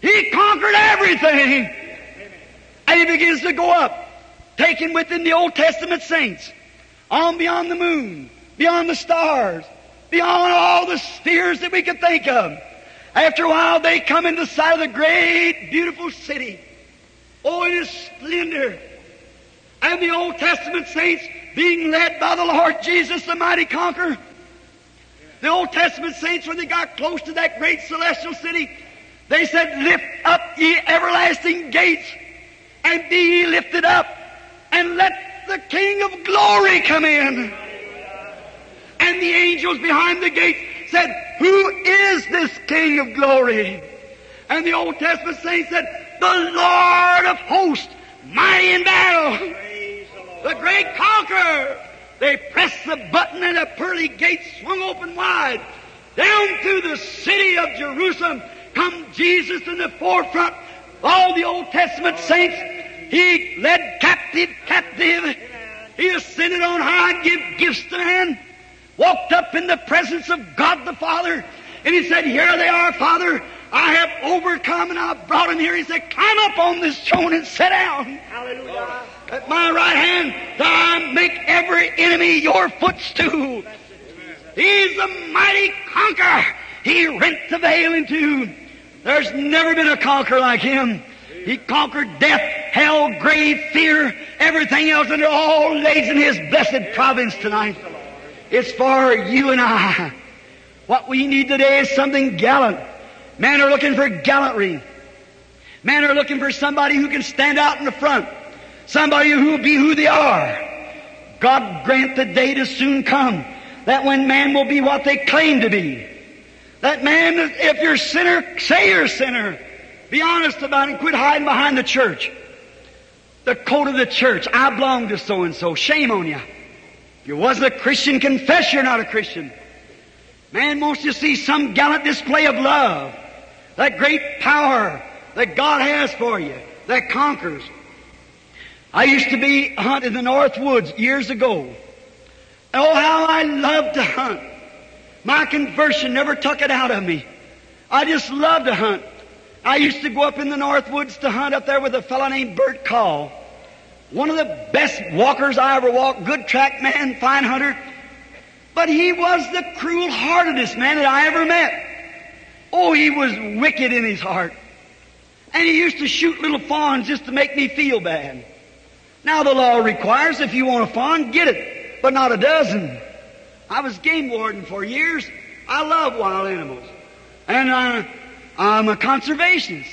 He conquered everything. Amen. And he begins to go up, taking with him the Old Testament saints, on beyond the moon, beyond the stars, beyond all the spheres that we could think of. After a while, they come into sight of the great, beautiful city. Oh, it is splendor. And the Old Testament saints being led by the Lord Jesus, the mighty conqueror. The Old Testament saints, when they got close to that great celestial city, they said, lift up ye everlasting gates, and be ye lifted up, and let the King of glory come in. And the angels behind the gates said, "Who is this King of glory?" And the Old Testament saints said, "The Lord of hosts, mighty in battle, the great conqueror." They pressed the button and the pearly gates swung open wide. Down through the city of Jerusalem come Jesus in the forefront. All the Old Testament saints, He led captive. He ascended on high and gave gifts to man. Walked up in the presence of God the Father. And He said, "Here they are, Father. I have overcome and I've brought him here." He said, "Climb up on this throne and sit down." Hallelujah. "At my right hand, I make every enemy your footstool." He's a mighty conqueror. He rent the veil in two. There's never been a conqueror like Him. He conquered death, hell, grave, fear, everything else, and it all lays in His blessed province tonight. It's for you and I. What we need today is something gallant. Men are looking for gallantry. Men are looking for somebody who can stand out in the front. Somebody who will be who they are. God grant the day to soon come that when man will be what they claim to be. That man, if you're a sinner, say you're a sinner. Be honest about it and quit hiding behind the church. The code of the church. I belong to so-and-so. Shame on you. If you wasn't a Christian, confess you're not a Christian. Man wants to see some gallant display of love. That great power that God has for you. That conquers. I used to be hunt in the North Woods years ago. Oh, how I loved to hunt. My conversion never took it out of me. I just loved to hunt. I used to go up in the North Woods to hunt up there with a fellow named Bert Call. One of the best walkers I ever walked. Good track man, fine hunter. But he was the cruel-heartedest man that I ever met. Oh, he was wicked in his heart. And he used to shoot little fawns just to make me feel bad. Now the law requires if you want a fawn, get it, but not a dozen. I was game warden for years. I love wild animals. And I'm a conservationist.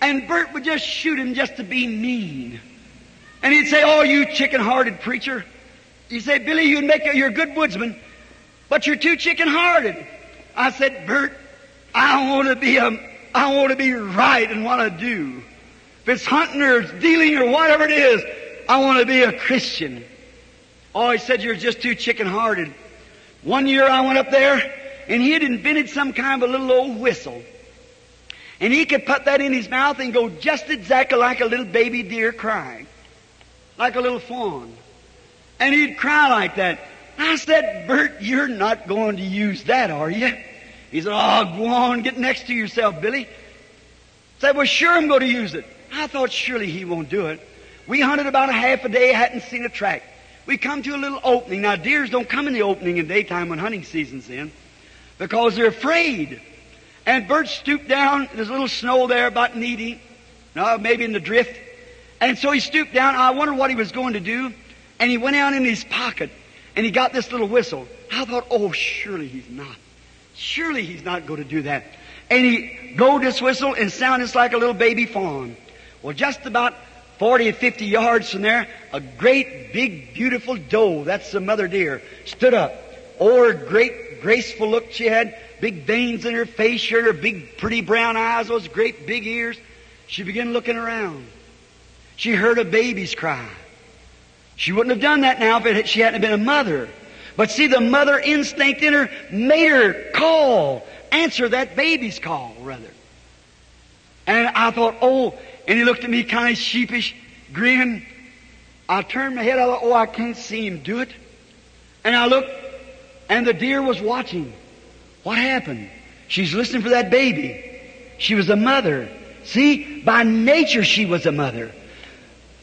And Bert would just shoot him just to be mean. And he'd say, "Oh, you chicken-hearted preacher." He'd say, "Billy, you're a good woodsman, but you're too chicken-hearted." I said, "Bert, I want to be right in what I do. If it's hunting or it's dealing or whatever it is, I want to be a Christian." "Oh," he said, "you're just too chicken-hearted." One year I went up there, and he had invented some kind of a little old whistle. And he could put that in his mouth and go just exactly like a little baby deer crying, like a little fawn. And he'd cry like that. I said, "Bert, you're not going to use that, are you?" He said, "Oh, go on, get next to yourself, Billy." I said, "Well, sure, I'm going to use it." I thought, surely he won't do it. We hunted about a half a day, hadn't seen a track. We come to a little opening. Now, deers don't come in the opening in daytime when hunting season's in because they're afraid. And Bert stooped down. There's a little snow there about knee-deep. No, maybe in the drift. And so he stooped down. I wondered what he was going to do. And he went out in his pocket, and he got this little whistle. I thought, "Oh, surely he's not. Surely he's not going to do that." And he blowed this whistle and sounded just like a little baby fawn. Well, just about 40 or 50 yards from there, a great, big, beautiful doe, that's the mother deer, stood up. Oh, her great, graceful look she had, big veins in her face, she had her big, pretty brown eyes, those great, big ears. She began looking around. She heard a baby's cry. She wouldn't have done that now if she hadn't been a mother. But see, the mother instinct in her made her call, answer that baby's call, rather. And I thought, "Oh," and he looked at me kind of sheepish, grin. I turned my head, I thought, "Oh, I can't see him do it." And I looked, and the deer was watching. What happened? She's listening for that baby. She was a mother. See, by nature she was a mother.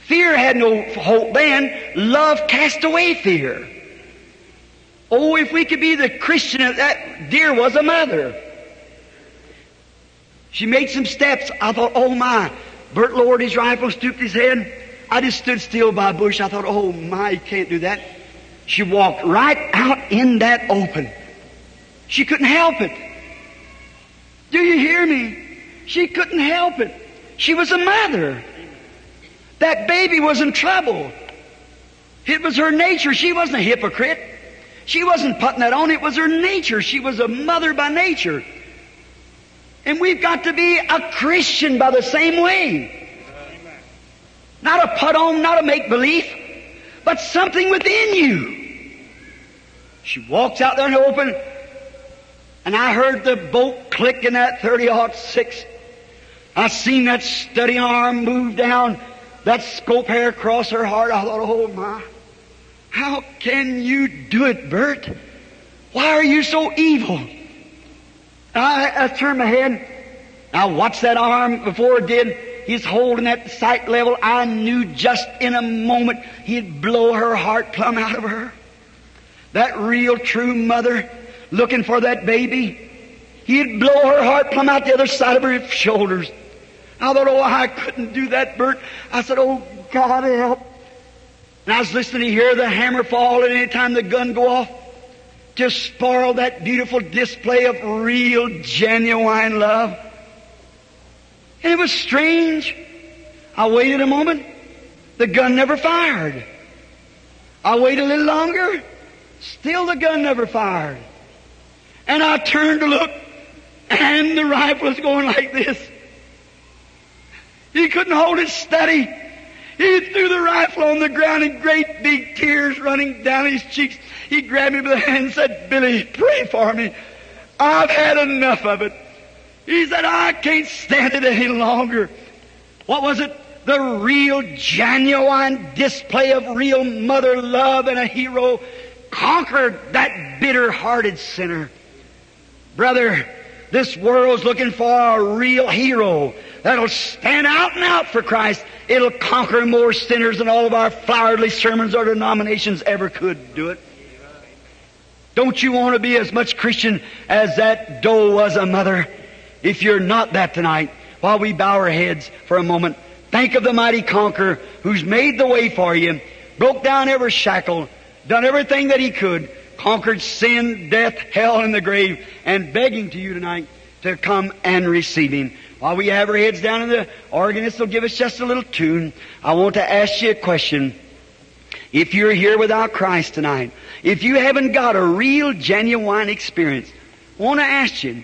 Fear had no hope then. Love cast away fear. Oh, if we could be the Christian that deer was a mother. She made some steps. I thought, "Oh my." Bert lowered his rifle, stooped his head. I just stood still by a bush. I thought, "Oh my, you can't do that." She walked right out in that open. She couldn't help it. Do you hear me? She couldn't help it. She was a mother. That baby was in trouble. It was her nature. She wasn't a hypocrite. She wasn't putting it on. It was her nature. She was a mother by nature. And we've got to be a Christian by the same way. Amen. Not a put-on, not a make-believe, but something within you. She walks out there in the open, and I heard the bolt click in that 30-06. I seen that steady arm move down, that scope hair across her heart. I thought, oh my, how can you do it, Bert? Why are you so evil? I turned my head. I watched that arm before it did. He's holding at the sight level. I knew just in a moment he'd blow her heart plumb out of her. That real true mother looking for that baby. He'd blow her heart plumb out the other side of her shoulders. I thought, oh, I couldn't do that, Bert. I said, oh, God, help. And I was listening to hear the hammer fall at any time the gun go off. Just spoil that beautiful display of real, genuine love. And it was strange. I waited a moment. The gun never fired. I waited a little longer. Still the gun never fired. And I turned to look, and the rifle was going like this. He couldn't hold it steady. He threw the rifle on the ground, and great big tears running down his cheeks. He grabbed me by the hand and said, Billy, pray for me. I've had enough of it. He said, I can't stand it any longer. What was it? The real, genuine display of real mother love, and a hero conquered that bitter-hearted sinner. Brother, this world's looking for a real hero that'll stand out and out for Christ. It'll conquer more sinners than all of our flowery sermons or denominations ever could do it. Don't you want to be as much Christian as that doe was a mother? If you're not that tonight, while we bow our heads for a moment, think of the mighty conqueror who's made the way for you, broke down every shackle, done everything that he could, conquered sin, death, hell, and the grave, and begging to you tonight to come and receive him. While we have our heads down, and the organist will give us just a little tune, I want to ask you a question. If you're here without Christ tonight, if you haven't got a real, genuine experience, I want to ask you,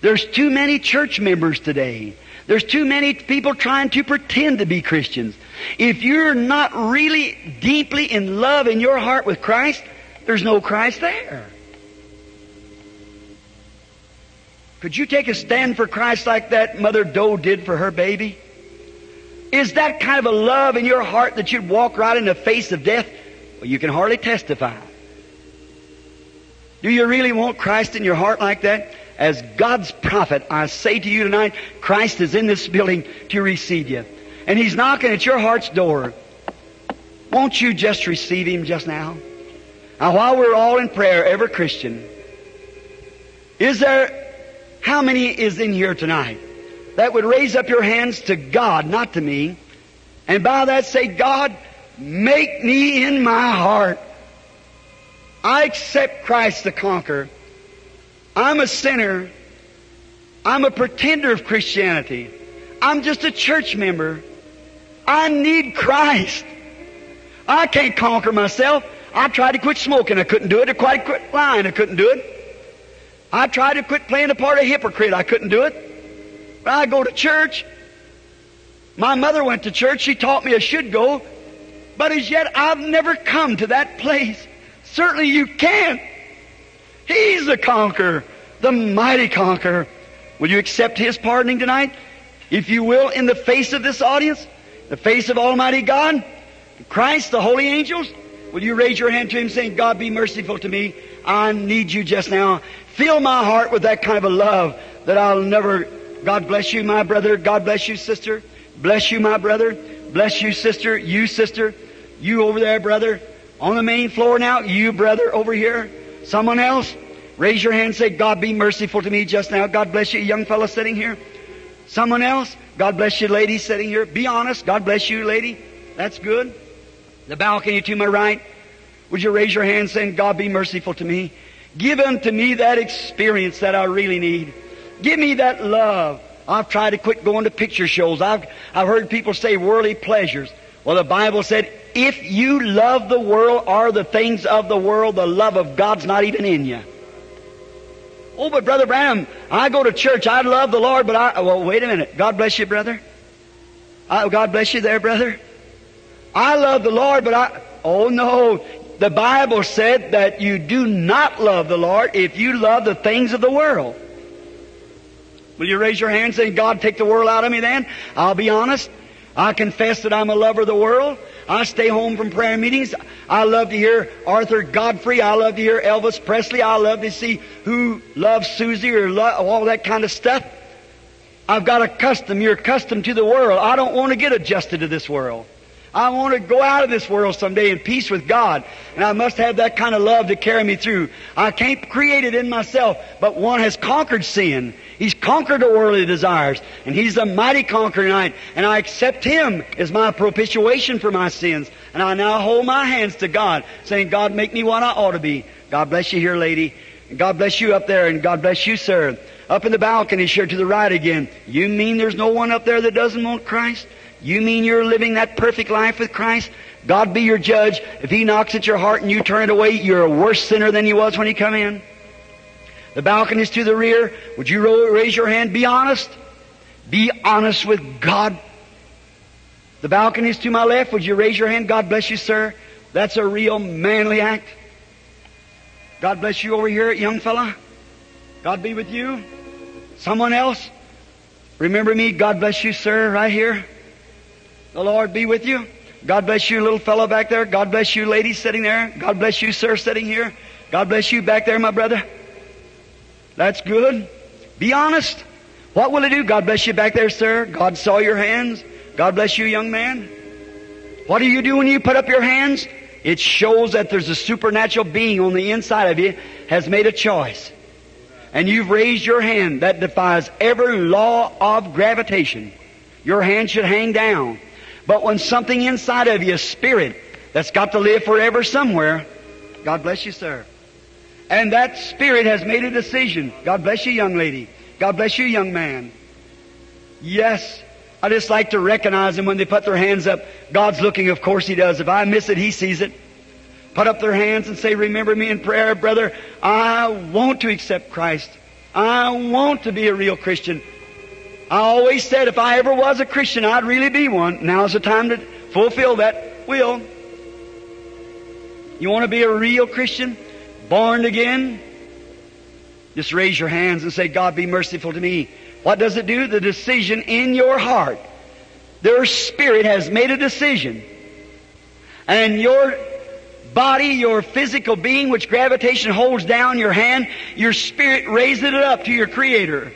there's too many church members today. There's too many people trying to pretend to be Christians. If you're not really deeply in love in your heart with Christ, there's no Christ there. Could you take a stand for Christ like that mother doe did for her baby? Is that kind of a love in your heart that you'd walk right in the face of death? Well, you can hardly testify. Do you really want Christ in your heart like that? As God's prophet, I say to you tonight, Christ is in this building to receive you. And he's knocking at your heart's door. Won't you just receive him just now? Now, while we're all in prayer, every Christian, how many is in here tonight that would raise up your hands to God, not to me, and by that say, God, make me in my heart. I accept Christ the conqueror. I'm a sinner. I'm a pretender of Christianity. I'm just a church member. I need Christ. I can't conquer myself. I tried to quit smoking. I couldn't do it. I tried to quit lying. I couldn't do it. I tried to quit playing the part of a hypocrite. I couldn't do it. But I go to church. My mother went to church. She taught me I should go. But as yet, I've never come to that place. Certainly you can't. He's the conqueror, the mighty conqueror. Will you accept his pardoning tonight? If you will, in the face of this audience, the face of Almighty God, Christ, the holy angels, will you raise your hand to him saying, God, be merciful to me. I need you just now. Fill my heart with that kind of a love that I'll never... God bless you, my brother. God bless you, sister. Bless you, my brother. Bless you, sister. You, sister. You over there, brother. On the main floor now. You, brother, over here. Someone else, raise your hand and say, God, be merciful to me just now. God bless you, young fellow sitting here. Someone else, God bless you, lady sitting here. Be honest, God bless you, lady. That's good. The balcony to my right, would you raise your hand saying, God, be merciful to me. Give unto me that experience that I really need. Give me that love. I've tried to quit going to picture shows. I've heard people say worldly pleasures. Well, the Bible said, if you love the world or the things of the world, the love of God's not even in you. Oh, but Brother Branham, I go to church. I love the Lord, but I... Well, wait a minute. God bless you, brother. God bless you there, brother. I love the Lord, but I... Oh, no. The Bible said that you do not love the Lord if you love the things of the world. Will you raise your hand and say, God, take the world out of me then? I'll be honest. I confess that I'm a lover of the world. I stay home from prayer meetings. I love to hear Arthur Godfrey. I love to hear Elvis Presley. I love to see Who Loves Susie or all that kind of stuff. I've got a custom. You're accustomed to the world. I don't want to get adjusted to this world. I want to go out of this world someday in peace with God. And I must have that kind of love to carry me through. I can't create it in myself, but one has conquered sin. He's conquered the worldly desires. And He's the mighty conqueror tonight. And I accept Him as my propitiation for my sins. And I now hold my hands to God, saying, God, make me what I ought to be. God bless you here, lady. And God bless you up there. And God bless you, sir. Up in the balcony, sure, to the right again. You mean there's no one up there that doesn't want Christ? You mean you're living that perfect life with Christ? God be your judge. If He knocks at your heart and you turn it away, you're a worse sinner than you was when you come in. The balcony is to the rear. Would you raise your hand? Be honest. Be honest with God. The balcony is to my left. Would you raise your hand? God bless you, sir. That's a real manly act. God bless you over here, young fella. God be with you. Someone else? Remember me. God bless you, sir, right here. The Lord be with you. God bless you, little fellow back there. God bless you, lady sitting there. God bless you, sir, sitting here. God bless you back there, my brother. That's good. Be honest. What will it do? God bless you back there, sir. God saw your hands. God bless you, young man. What do you do when you put up your hands? It shows that there's a supernatural being on the inside of you has made a choice. And you've raised your hand that defies every law of gravitation. Your hand should hang down. But when something inside of you, a spirit that's got to live forever somewhere, God bless you, sir. And that spirit has made a decision. God bless you, young lady. God bless you, young man. Yes, I just like to recognize them when they put their hands up. God's looking, of course He does. If I miss it, He sees it. Put up their hands and say, remember me in prayer, brother. I want to accept Christ. I want to be a real Christian. I always said if I ever was a Christian, I'd really be one. Now's the time to fulfill that will. You want to be a real Christian? Born again? Just raise your hands and say, God, be merciful to me. What does it do? The decision in your heart. Their spirit has made a decision. And your body, your physical being, which gravitation holds down your hand, your spirit raises it up to your Creator.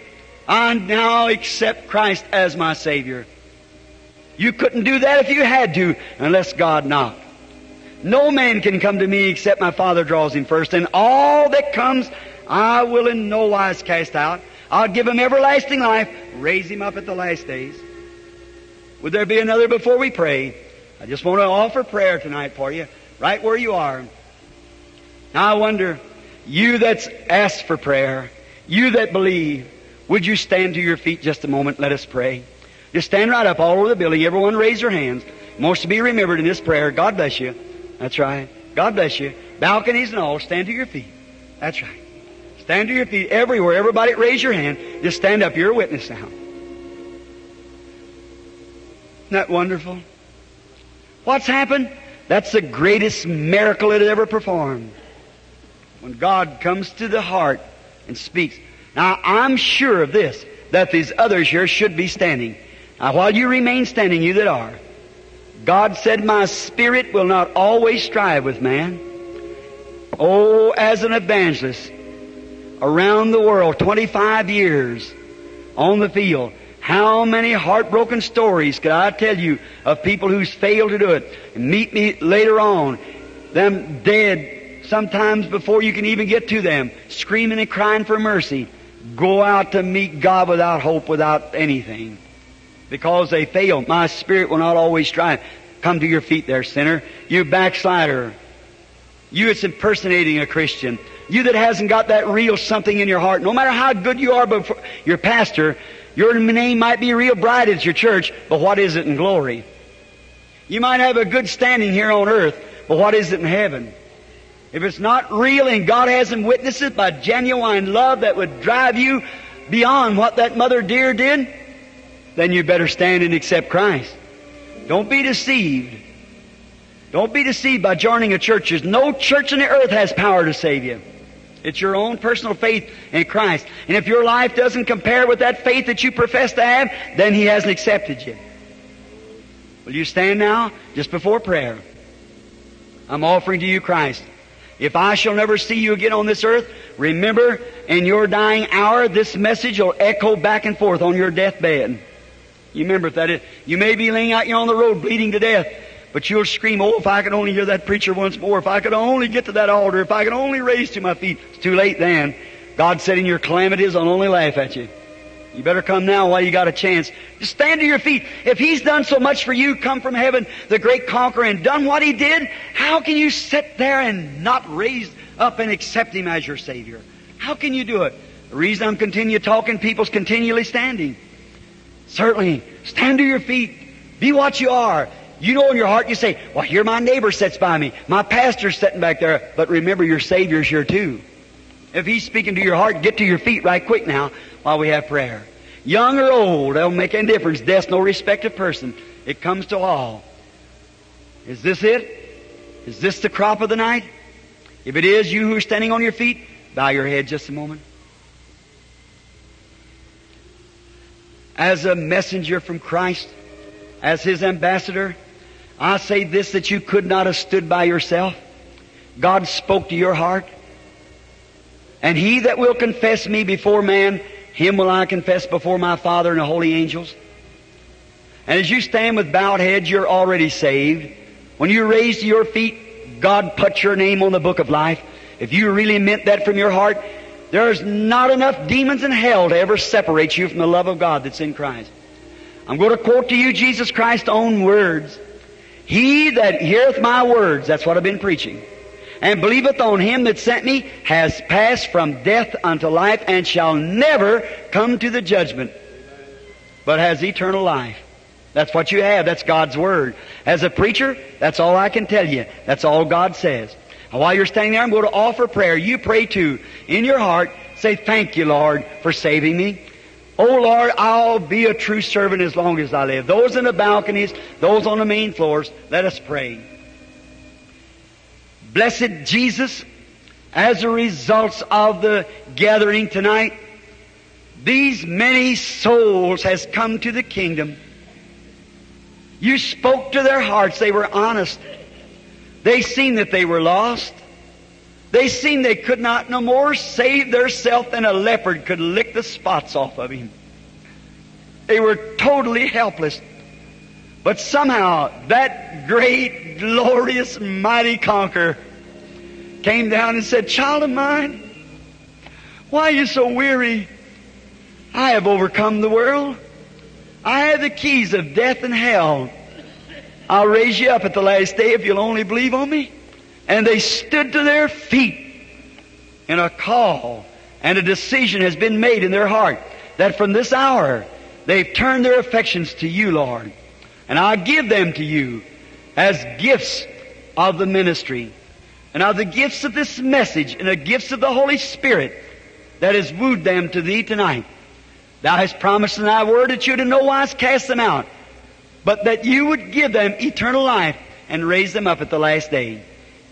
I now accept Christ as my Savior. You couldn't do that if you had to, unless God knocked. No man can come to me except my Father draws him first, and all that comes I will in no wise cast out. I'll give him everlasting life, raise him up at the last days. Would there be another before we pray? I just want to offer prayer tonight for you, right where you are. Now I wonder, you that's asked for prayer, you that believe, would you stand to your feet just a moment? Let us pray. Just stand right up all over the building. Everyone raise your hands. Most to be remembered in this prayer. God bless you. That's right. God bless you. Balconies and all, stand to your feet. That's right. Stand to your feet everywhere. Everybody raise your hand. Just stand up. You're a witness now. Isn't that wonderful? What's happened? That's the greatest miracle it ever performed. When God comes to the heart and speaks. Now, I'm sure of this, that these others here should be standing. Now, while you remain standing, you that are, God said, my spirit will not always strive with man. Oh, as an evangelist, around the world, 25 years on the field, how many heartbroken stories could I tell you of people who's failed to do it? And meet me later on, them dead, sometimes before you can even get to them, screaming and crying for mercy. Go out to meet God without hope, without anything, because they fail. My spirit will not always strive. Come to your feet there, sinner. You backslider. You that's impersonating a Christian. You that hasn't got that real something in your heart. No matter how good you are before your pastor, your name might be real bright at your church, but what is it in glory? You might have a good standing here on earth, but what is it in heaven? If it's not real and God has them witnesses by genuine love that would drive you beyond what that mother dear did, then you better stand and accept Christ. Don't be deceived. Don't be deceived by joining a church. There's no church on the earth has power to save you. It's your own personal faith in Christ. And if your life doesn't compare with that faith that you profess to have, then He hasn't accepted you. Will you stand now, just before prayer? I'm offering to you Christ. If I shall never see you again on this earth, remember in your dying hour this message will echo back and forth on your deathbed. You remember if that is. You may be laying out here on the road bleeding to death, but you'll scream, oh, if I could only hear that preacher once more, if I could only get to that altar, if I could only raise to my feet. It's too late then. God said in your calamities, I'll only laugh at you. You better come now while you got a chance. Just stand to your feet. If He's done so much for you, come from heaven, the great conqueror, and done what He did, how can you sit there and not raise up and accept Him as your Savior? How can you do it? The reason I'm continuing talking, people's continually standing. Certainly, stand to your feet. Be what you are. You know in your heart, you say, well, here my neighbor sits by me. My pastor's sitting back there. But remember, your Savior's here too. If He's speaking to your heart, get to your feet right quick now while we have prayer. Young or old, that'll make any difference. Death's no respect of person. It comes to all. Is this it? Is this the crop of the night? If it is, you who are standing on your feet, bow your head just a moment. As a messenger from Christ, as His ambassador, I say this, that you could not have stood by yourself. God spoke to your heart. And he that will confess me before man, him will I confess before my Father and the holy angels. And as you stand with bowed heads, you're already saved. When you raise to your feet, God put your name on the book of life. If you really meant that from your heart, there's not enough demons in hell to ever separate you from the love of God that's in Christ. I'm going to quote to you Jesus Christ's own words. He that heareth my words, that's what I've been preaching, and believeth on him that sent me, has passed from death unto life, and shall never come to the judgment, but has eternal life. That's what you have. That's God's Word. As a preacher, that's all I can tell you. That's all God says. And while you're standing there, I'm going to offer prayer. You pray too. In your heart, say, thank you, Lord, for saving me. Oh, Lord, I'll be a true servant as long as I live. Those in the balconies, those on the main floors, let us pray. Blessed Jesus, as a result of the gathering tonight, these many souls has come to the kingdom. You spoke to their hearts. They were honest. They seen that they were lost. They seen they could not no more save theirself than a leopard could lick the spots off of him. They were totally helpless. But somehow, that great, glorious, mighty conqueror came down and said, child of mine, why are you so weary? I have overcome the world. I have the keys of death and hell. I'll raise you up at the last day if you'll only believe on me. And they stood to their feet in a call, and a decision has been made in their heart that from this hour they've turned their affections to you, Lord. And I give them to you as gifts of the ministry and of the gifts of this message and the gifts of the Holy Spirit that has wooed them to Thee tonight. Thou hast promised in Thy Word that you would in no wise cast them out, but that you would give them eternal life and raise them up at the last day.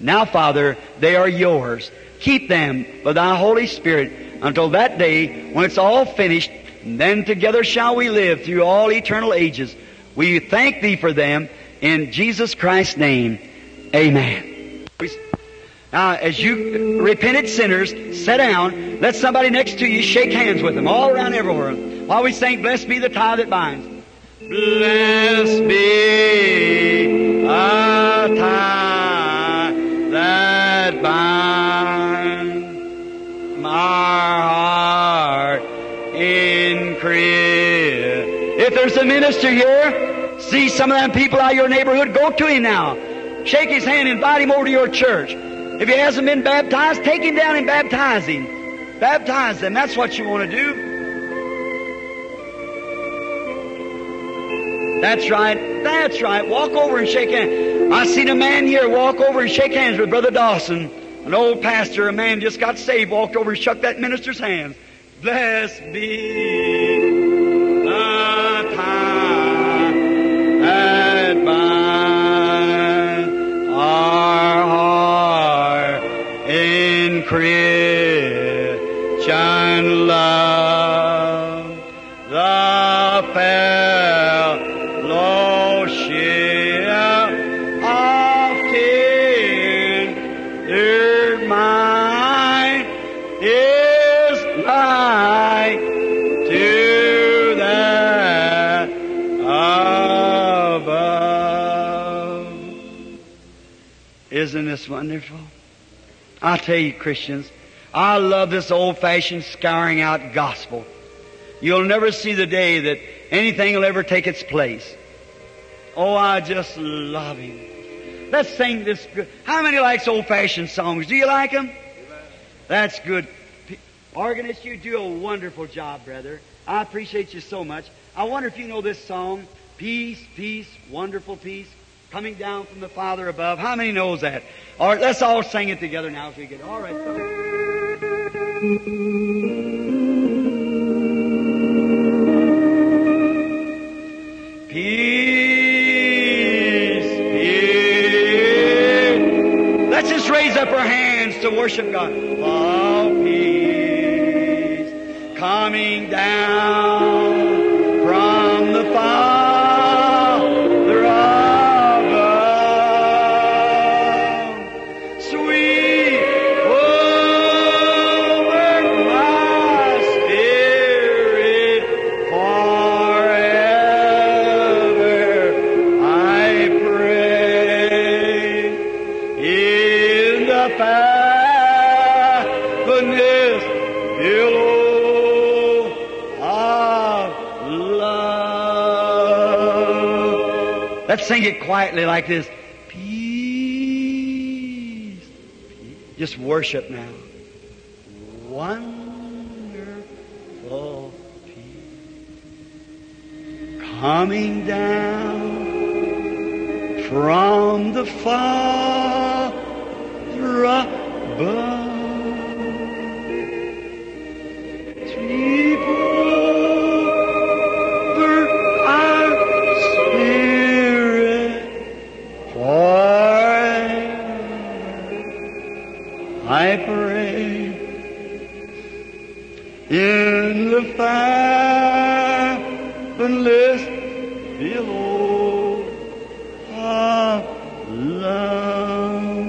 Now, Father, they are yours. Keep them by Thy Holy Spirit until that day when it's all finished, and then together shall we live through all eternal ages. We thank Thee for them in Jesus Christ's name. Amen. Now, as you repented sinners, sit down. Let somebody next to you shake hands with them all around everywhere. While we sing, blessed be the tie that binds. Blessed be the tie that binds my heart in Christ. If there's a minister here, see some of them people out of your neighborhood, go to him now. Shake his hand, invite him over to your church. If he hasn't been baptized, take him down and baptize him. Baptize them. That's what you want to do. That's right. That's right. Walk over and shake hands. I seen a man here walk over and shake hands with Brother Dawson, an old pastor. A man just got saved, walked over and shook that minister's hand. Blessed be the time that binds our heart in Christian love, the fellowship of tender mind is like to that above. Isn't this wonderful? I tell you, Christians, I love this old-fashioned scouring out gospel. You'll never see the day that anything will ever take its place. Oh, I just love Him. Let's sing this. How many likes old-fashioned songs? Do you like them? That's good. Organist, you do a wonderful job, brother. I appreciate you so much. I wonder if you know this song, Peace, Peace, Wonderful Peace, coming down from the Father above. How many knows that? All right, let's all sing it together now as we get it. All right, fellas. Peace, peace. Let's just raise up our hands to worship God. Oh, peace, coming down from the Father. Let's sing it quietly like this. Peace, peace. Just worship now. Wonderful peace. Coming down from the Father above. I pray in the fathomless below of love.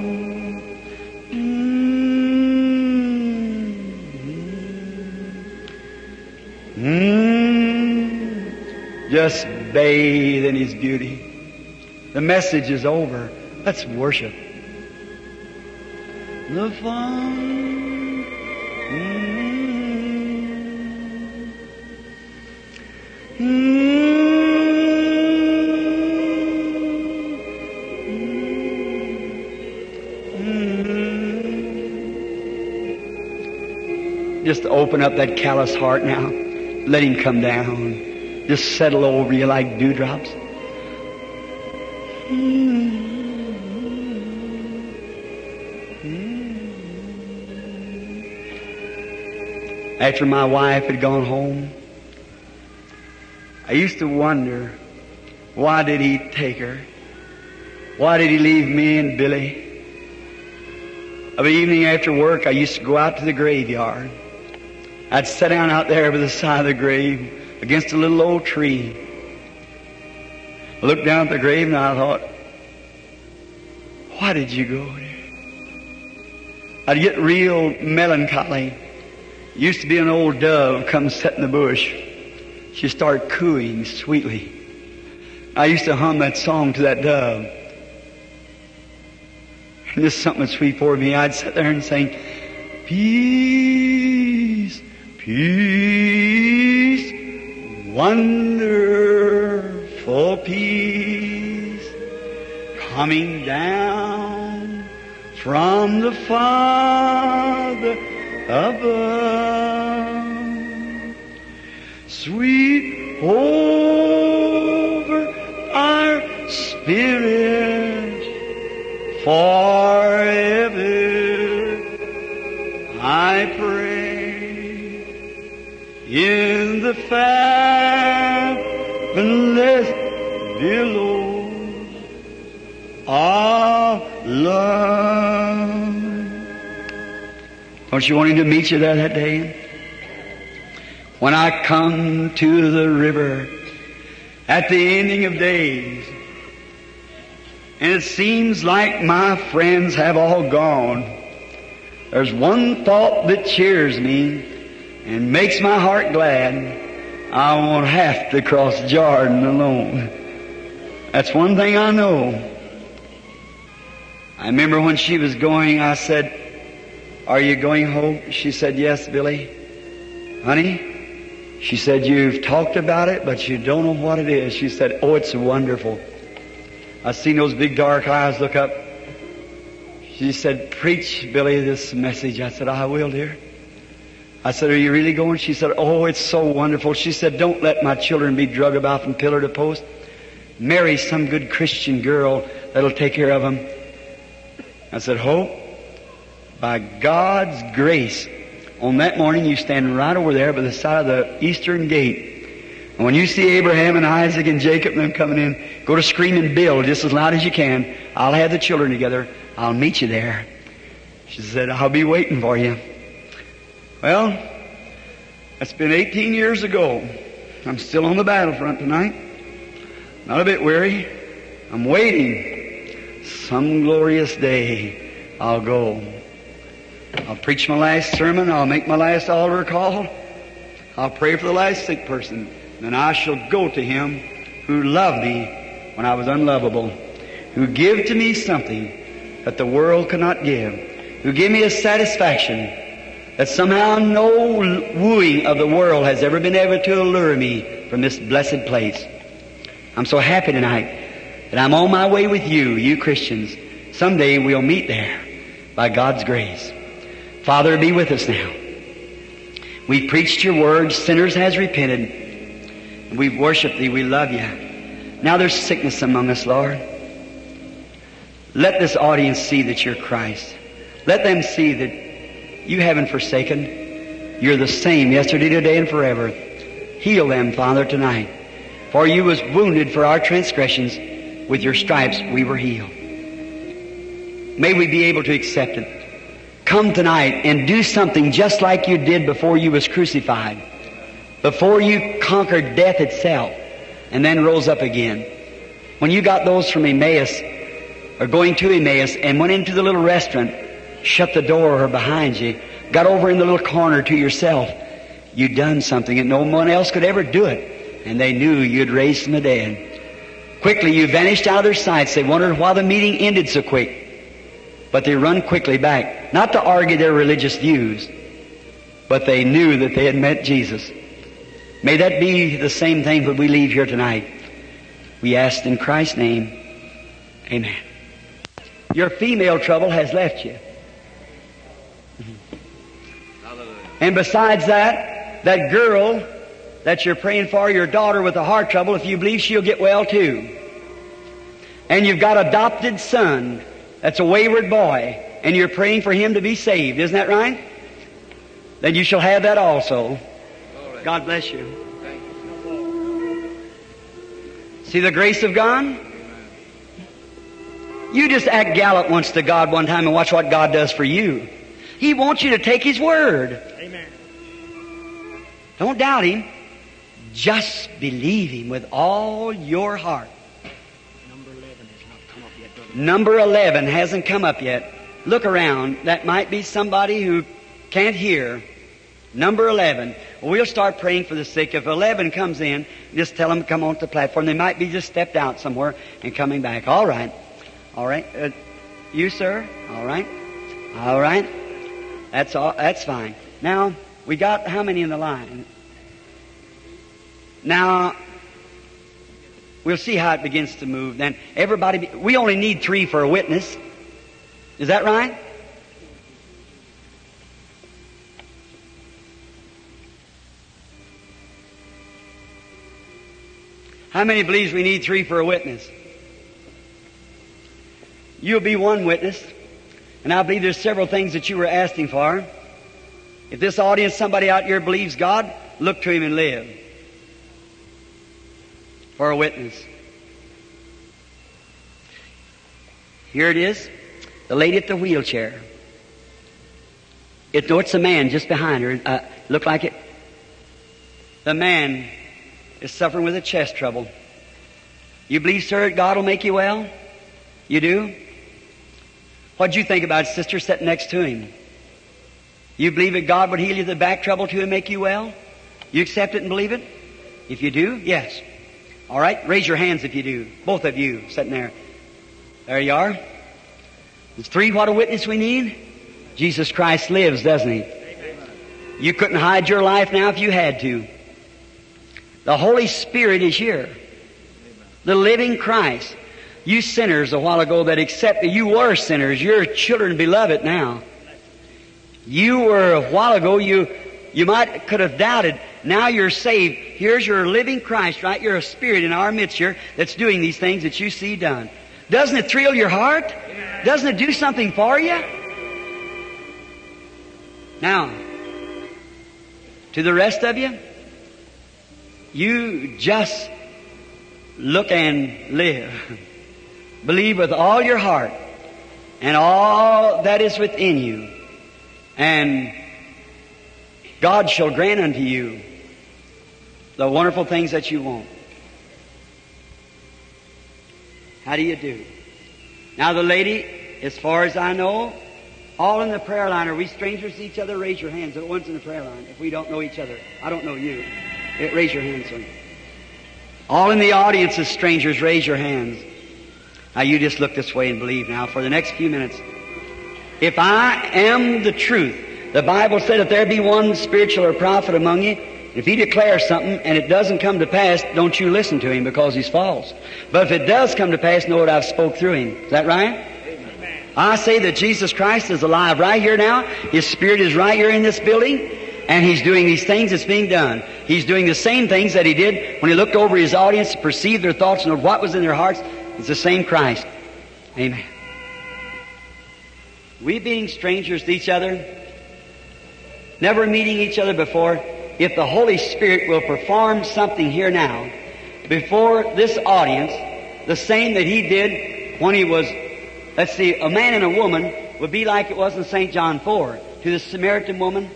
Just bathe in His beauty. The message is over. Let's worship. The Father, Just open up that callous heart now. Let Him come down. Just settle over you like dewdrops. After my wife had gone home, I used to wonder, why did He take her? Why did He leave me and Billy? Of an evening after work, I used to go out to the graveyard. I'd sit down out there by the side of the grave against a little old tree. I looked down at the grave and I thought, why did you go there? I'd get real melancholy. Used to be an old dove come set in the bush. She started cooing sweetly. I used to hum that song to that dove. And this something sweet for me. I'd sit there and sing, Peace, peace, wonderful peace, coming down from the Father above, sweet over Spirit forever, I pray, in the fathomless billows of love. Don't you want him to meet you there that day? When I come to the river at the ending of days, and it seems like my friends have all gone, there's one thought that cheers me and makes my heart glad. I won't have to cross Jordan alone. That's one thing I know. I remember when she was going, I said, "Are you going home?" She said, "Yes, Billy." "Honey," she said, "you've talked about it, but you don't know what it is." She said, "Oh, it's wonderful." I seen those big dark eyes look up. She said, "Preach, Billy, this message." I said, "I will, dear." I said, "Are you really going?" She said, "Oh, it's so wonderful." She said, "Don't let my children be drug about from pillar to post. Marry some good Christian girl that'll take care of them." I said, "Hope, by God's grace, on that morning, you stand right over there by the side of the eastern gate. And when you see Abraham and Isaac and Jacob and them coming in, go to screaming Bill just as loud as you can. I'll have the children together. I'll meet you there." She said, "I'll be waiting for you." Well, that's been 18 years ago. I'm still on the battlefront tonight. Not a bit weary. I'm waiting. Some glorious day I'll go. I'll preach my last sermon, I'll make my last altar call, I'll pray for the last sick person, then I shall go to him who loved me when I was unlovable, who gave to me something that the world could not give, who gave me a satisfaction that somehow no wooing of the world has ever been able to allure me from this blessed place. I'm so happy tonight that I'm on my way with you, you Christians. Someday we'll meet there by God's grace. Father, be with us now. We've preached your word. Sinners has repented. And we've worshiped thee. We love you. Now there's sickness among us, Lord. Let this audience see that you're Christ. Let them see that you haven't forsaken. You're the same yesterday, today, and forever. Heal them, Father, tonight. For you was wounded for our transgressions. With your stripes we were healed. May we be able to accept it. Come tonight and do something just like you did before you was crucified, before you conquered death itself and then rose up again. When you got those from Emmaus, or going to Emmaus, and went into the little restaurant, shut the door behind you, got over in the little corner to yourself, you done something and no one else could ever do it, and they knew you'd raised from the dead. Quickly you vanished out of their sights. They wondered why the meeting ended so quick. But they run quickly back, not to argue their religious views, but they knew that they had met Jesus. May that be the same thing when we leave here tonight. We ask in Christ's name, amen. Your female trouble has left you. Hallelujah. And besides that, that girl that you're praying for, your daughter with the heart trouble, if you believe she'll get well too. And you've got adopted son. That's a wayward boy, and you're praying for him to be saved. Isn't that right? Then you shall have that also. God bless you. See the grace of God? You just act gallant once to God one time and watch what God does for you. He wants you to take His word. Amen. Don't doubt Him. Just believe Him with all your heart. Number 11 hasn't come up yet. Look around. That might be somebody who can't hear. Number 11. We'll start praying for the sick. If 11 comes in, just tell them to come onto the platform. They might be just stepped out somewhere and coming back. All right. All right. You, sir? All right. All right. That's all. That's fine. Now, we got how many in the line? Now, we'll see how it begins to move. Then everybody, we only need 3 for a witness. Is that right? How many believes we need 3 for a witness? You'll be one witness, and I believe there's several things that you were asking for. If this audience, somebody out here believes God, look to him and live for a witness. Here it is, the lady at the wheelchair. It's a man just behind her. Looked like it. The man is suffering with a chest trouble. You believe, sir, God will make you well? You do? What'd you think about sister sitting next to him? You believe that God would heal you the back trouble too and make you well? You accept it and believe it? If you do, yes. All right, raise your hands if you do. Both of you sitting there. There you are. There's three what a witness we need. Jesus Christ lives, doesn't he? You couldn't hide your life now if you had to. The Holy Spirit is here. The living Christ. You sinners a while ago that accept that you were sinners. You're children beloved now. You were a while ago, you might could have doubted. Now you're saved. Here's your living Christ, right? You're a spirit in our midst here that's doing these things that you see done. Doesn't it thrill your heart? Doesn't it do something for you? Now, to the rest of you, you just look and live. Believe with all your heart and all that is within you, and God shall grant unto you the wonderful things that you want. How do you do? Now the lady, as far as I know, all in the prayer line. Are we strangers to each other? Raise your hands at once in the prayer line. If we don't know each other, I don't know you. Raise your hands, sir. All in the audience as strangers, raise your hands. Now you just look this way and believe now for the next few minutes. If I am the truth, the Bible said if there be one spiritual or prophet among you, if he declares something and it doesn't come to pass, don't you listen to him because he's false. But if it does come to pass, know what I've spoke through him. Is that right? Amen. I say that Jesus Christ is alive right here now. His Spirit is right here in this building. And he's doing these things that's being done. He's doing the same things that he did when he looked over his audience, perceived their thoughts and what was in their hearts. It's the same Christ. Amen. We being strangers to each other, never meeting each other before, if the Holy Spirit will perform something here now before this audience, the same that he did when he was, let's see, a man and a woman would be like it was in St. John 4 to the Samaritan woman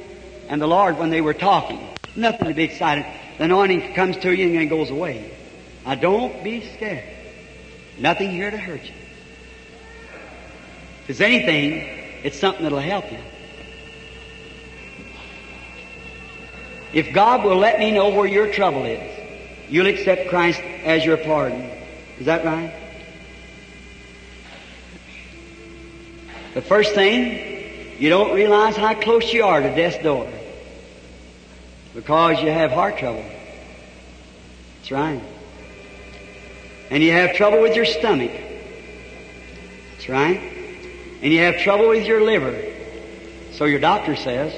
and the Lord when they were talking. Nothing to be excited. The anointing comes to you and then goes away. Now don't be scared. Nothing here to hurt you. If there's anything, it's something that'll help you. If God will let me know where your trouble is, you'll accept Christ as your pardon. Is that right? The first thing, you don't realize how close you are to death's door because you have heart trouble. That's right. And you have trouble with your stomach. That's right. And you have trouble with your liver. So your doctor says.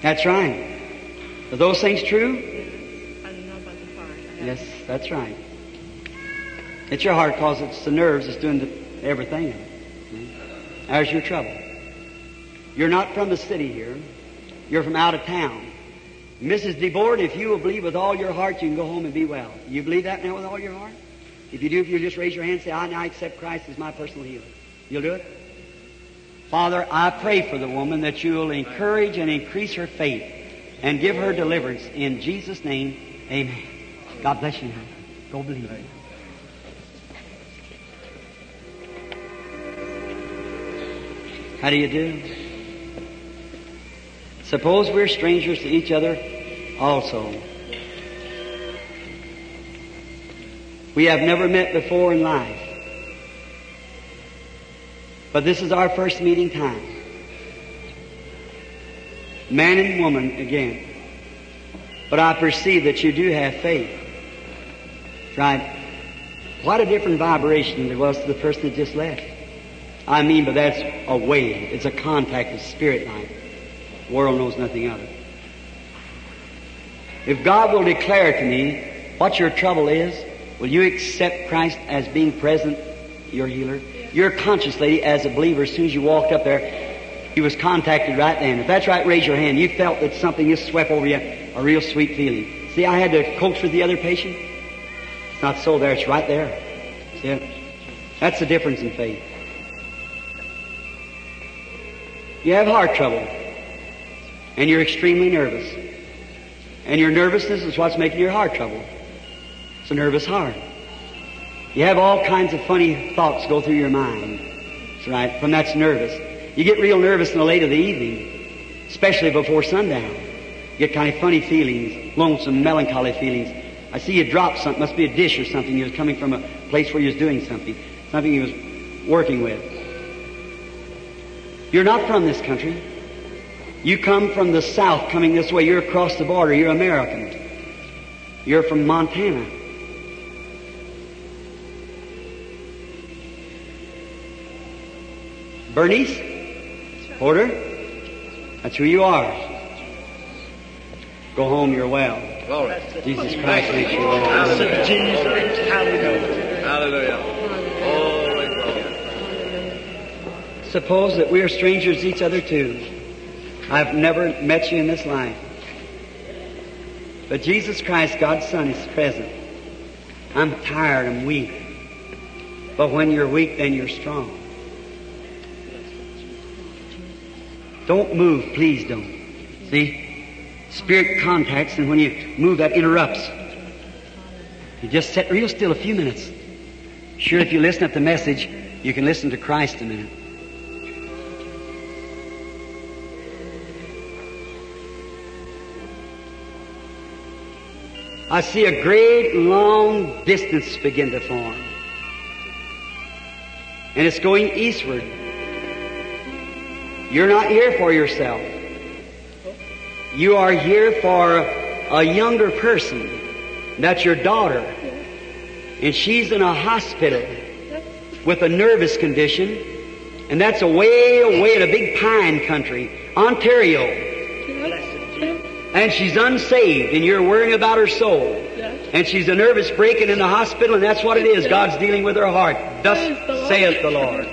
That's right. Are those things true? I don't know about the heart. Yes, that's right. It's your heart because it's the nerves that's doing everything. There's your trouble. You're not from the city here. You're from out of town. Mrs. DeBoard, if you will believe with all your heart, you can go home and be well. You believe that now with all your heart? If you do, if you just raise your hand and say, I now accept Christ as my personal healer. You'll do it? Father, I pray for the woman that you will encourage and increase her faith and give her deliverance. In Jesus' name, amen. God bless you now. Go believe it. How do you do? Suppose we're strangers to each other also. We have never met before in life. But this is our first meeting time. Man and woman again. But I perceive that you do have faith. Right? What a different vibration there was to the person that just left. I mean, but that's a wave. It's a contact of spirit life. The world knows nothing of it. If God will declare to me what your trouble is, will you accept Christ as being present your healer? You're conscious, lady, as a believer, as soon as you walked up there, you was contacted right then. If that's right, raise your hand. You felt that something just swept over you, a real sweet feeling. See, I had to coach with the other patient. It's not so there, it's right there. See it? That's the difference in faith. You have heart trouble, and you're extremely nervous. And your nervousness is what's making your heart trouble. It's a nervous heart. You have all kinds of funny thoughts go through your mind. That's right, when that's nervous. You get real nervous in the late of the evening, especially before sundown. You get kind of funny feelings, lonesome, melancholy feelings. I see you dropped something, must be a dish or something. You was coming from a place where you was doing something you was working with. You're not from this country. You come from the south, coming this way. You're across the border. You're American. You're from Montana. Bernice Porter, that's who you are. Go home, you're well. Glory. Jesus Christ makes you well. Hallelujah. Jesus. Hallelujah. Hallelujah. Holy glory. Suppose that we are strangers to each other too. I've never met you in this life. But Jesus Christ, God's Son, is present. I'm tired, I'm weak. But when you're weak, then you're strong. Don't move, please don't. See? Spirit contacts, and when you move, that interrupts. You just sit real still a few minutes. Sure, if you listen at the message, you can listen to Christ a minute. I see a great long distance begin to form. And it's going eastward. You're not here for yourself. You are here for a younger person. That's your daughter. And she's in a hospital with a nervous condition. And that's away, away in a big pine country, Ontario. And she's unsaved, and you're worrying about her soul. And she's a nervous breaking in the hospital, and that's what it is. God's dealing with her heart. Thus saith the Lord.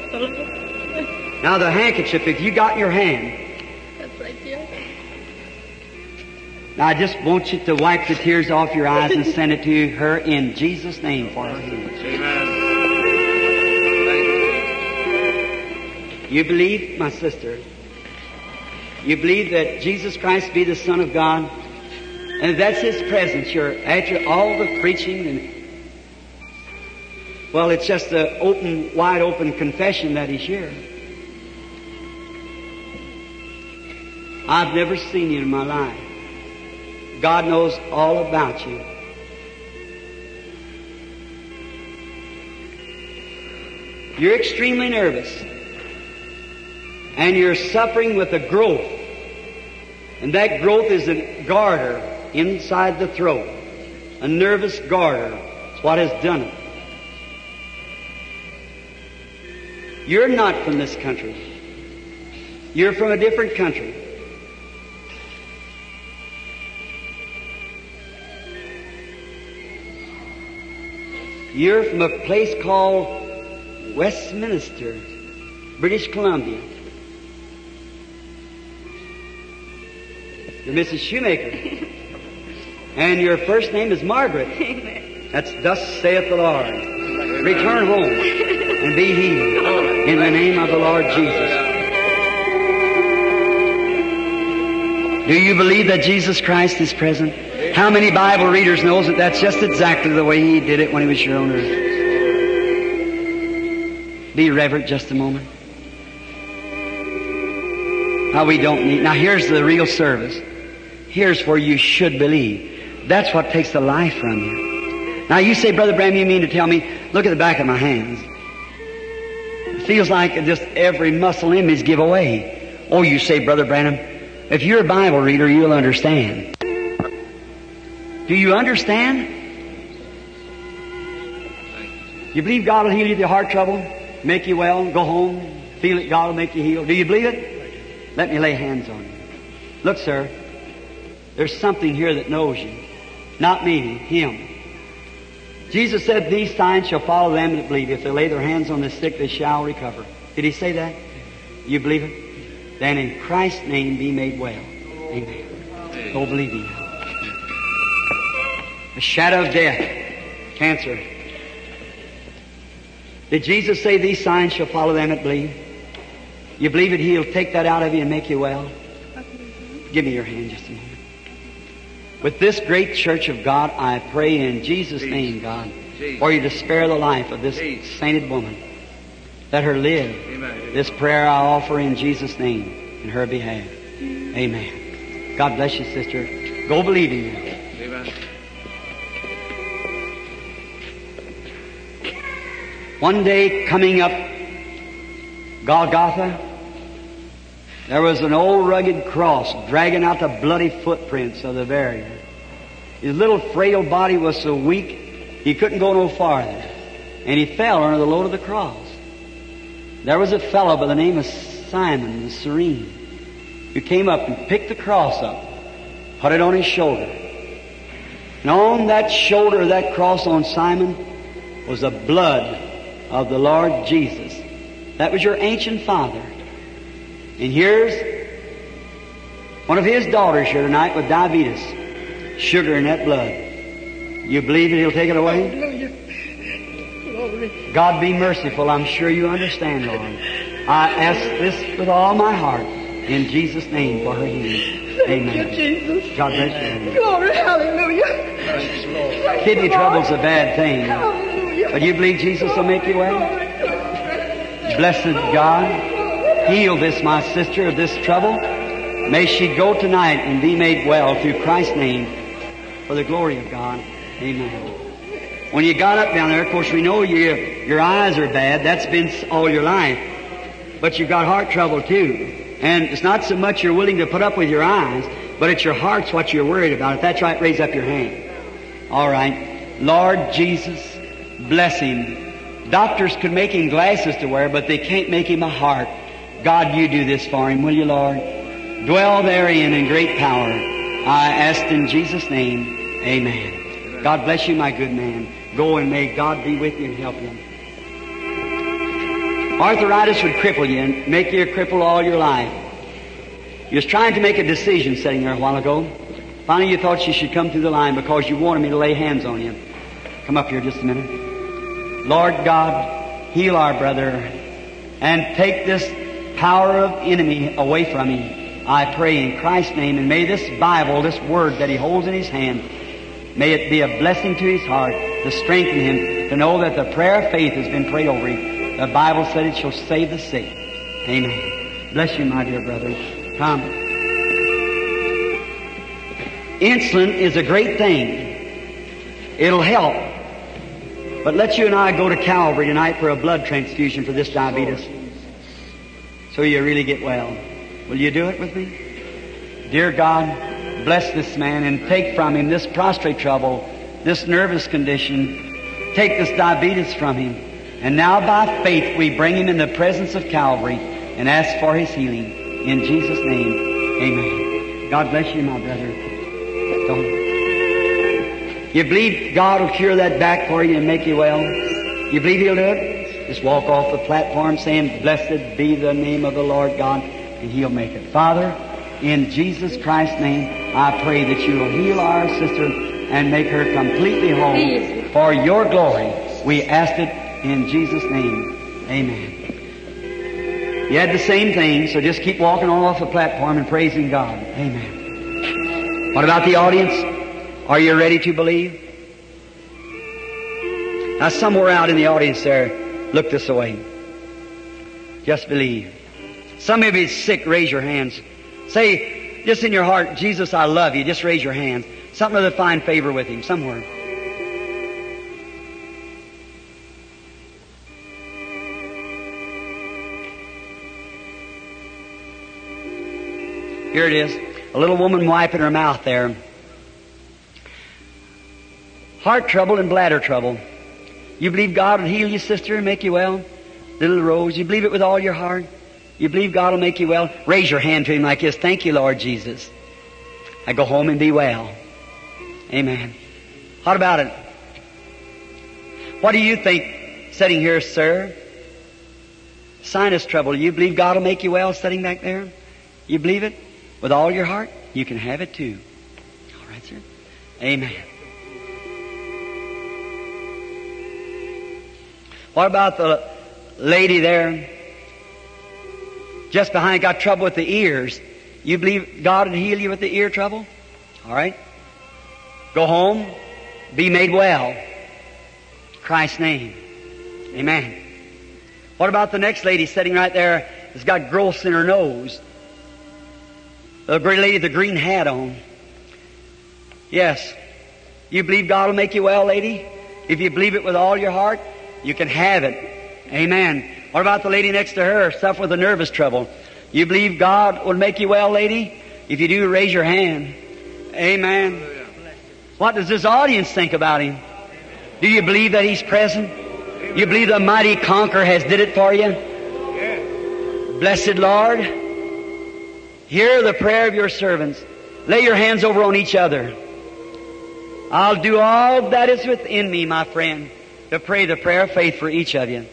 Now the handkerchief, if you got in your hand. That's right here. Now I just want you to wipe the tears off your eyes and send it to her in Jesus' name for her healing. Amen. You believe, my sister, you believe that Jesus Christ be the Son of God, and that's His presence. You're after all the preaching and, well, it's just an open, wide open confession that He's here. I've never seen you in my life. God knows all about you. You're extremely nervous. And you're suffering with a growth. And that growth is a garter inside the throat. A nervous garter. It's what has done it. You're not from this country. You're from a different country. You're from a place called Westminster, British Columbia. You're Mrs. Shoemaker. And your first name is Margaret. Amen. That's thus saith the Lord. Amen. Return home and be healed in the name of the Lord Jesus. Do you believe that Jesus Christ is present? How many Bible readers knows that that's just exactly the way He did it when He was your own earth? Be reverent just a moment. Now we don't need... Now here's the real service. Here's where you should believe. That's what takes the life from you. Now you say, Brother Bram, you mean to tell me, look at the back of my hands. It feels like just every muscle in me's give away. Oh, you say, Brother Branham, if you're a Bible reader, you'll understand. Do you understand? You believe God will heal you of your heart trouble, make you well, go home, feel it, God will make you heal. Do you believe it? Let me lay hands on you. Look, sir, there's something here that knows you. Not me, Him. Jesus said, "These signs shall follow them that believe. If they lay their hands on the sick, they shall recover." Did he say that? You believe it? Then in Christ's name be made well. Amen. Go believe me. The shadow of death. Cancer. Did Jesus say these signs shall follow them that believe? You believe it, he'll take that out of you and make you well? Give me your hand just a moment. With this great church of God, I pray in Jesus' name, God, for you to spare the life of this sainted woman. Let her live. Amen. This prayer I offer in Jesus' name, in her behalf. Amen. God bless you, sister. Go believing now. Amen. One day coming up Golgotha, there was an old rugged cross dragging out the bloody footprints of the burier. His little frail body was so weak, he couldn't go no farther. And he fell under the load of the cross. There was a fellow by the name of Simon the Cyrene who came up and picked the cross up, put it on his shoulder. And on that shoulder of that cross on Simon was the blood of the Lord Jesus. That was your ancient father. And here's one of his daughters here tonight with diabetes. Sugar in that blood. You believe that he'll take it away? Hallelujah. God be merciful. I'm sure you understand, Lord. I ask this with all my heart in Jesus' name for her healing. Amen. Thank you, Jesus. God bless you. Glory, hallelujah. Thank Kidney trouble's a bad thing. Hallelujah. But you believe Jesus will make you well? Blessed God, heal this, my sister, of this trouble. May she go tonight and be made well through Christ's name for the glory of God. Amen. When you got up down there, of course, we know your eyes are bad. That's been all your life. But you've got heart trouble, too. And it's not so much you're willing to put up with your eyes, but it's your heart's what you're worried about. If that's right, raise up your hand. All right. Lord Jesus, bless him. Doctors could make him glasses to wear, but they can't make him a heart. God, you do this for him, will you, Lord? Dwell therein in great power. I ask in Jesus' name, amen. God bless you, my good man. Go and may God be with you and help you. Arthritis would cripple you and make you a cripple all your life. You was trying to make a decision sitting there a while ago. Finally, you thought you should come through the line because you wanted me to lay hands on you. Come up here just a minute. Lord God, heal our brother and take this power of enemy away from him. I pray in Christ's name, and may this Bible, this word that he holds in his hand, may it be a blessing to his heart, to strengthen him, to know that the prayer of faith has been prayed over him. The Bible said it shall save the sick. Amen. Bless you, my dear brother. Come. Insulin is a great thing. It'll help. But let you and I go to Calvary tonight for a blood transfusion for this diabetes. So you really get well. Will you do it with me? Dear God, bless this man and take from him this prostate trouble, this nervous condition. Take this diabetes from him. And now by faith we bring him in the presence of Calvary and ask for his healing. In Jesus' name, amen. God bless you, my brother. Don't. You believe God will cure that back for you and make you well? You believe he'll do it? Just walk off the platform saying, "Blessed be the name of the Lord God," and he'll make it. Father, in Jesus Christ's name, I pray that you will heal our sister and make her completely whole. For your glory, we ask it in Jesus' name. Amen. You had the same thing, so just keep walking on off the platform and praising God. Amen. What about the audience? Are you ready to believe? Now, somewhere out in the audience there, look this way. Just believe. Some of you sick, raise your hands. Say, just in your heart, "Jesus, I love you." Just raise your hands. Something to find favor with him, somewhere. Here it is. A little woman wiping her mouth there. Heart trouble and bladder trouble. You believe God will heal you, sister, and make you well? Little Rose, you believe it with all your heart? You believe God will make you well? Raise your hand to him like this. "Thank you, Lord Jesus. I go home and be well." Amen. How about it? What do you think, sitting here, sir? Sinus trouble. You believe God will make you well sitting back there? You believe it? With all your heart? You can have it too. All right, sir. Amen. What about the lady there just behind got trouble with the ears? You believe God would heal you with the ear trouble? All right. Go home. Be made well. In Christ's name. Amen. What about the next lady sitting right there that's got growths in her nose? The great lady with the green hat on. Yes. You believe God will make you well, lady? If you believe it with all your heart, you can have it. Amen. What about the lady next to her suffering with a nervous trouble? You believe God will make you well, lady? If you do, raise your hand. Amen. What does this audience think about Him? Do you believe that He's present? You believe the mighty conqueror has did it for you? Blessed Lord, hear the prayer of your servants. Lay your hands over on each other. I'll do all that is within me, my friend, to pray the prayer of faith for each of you.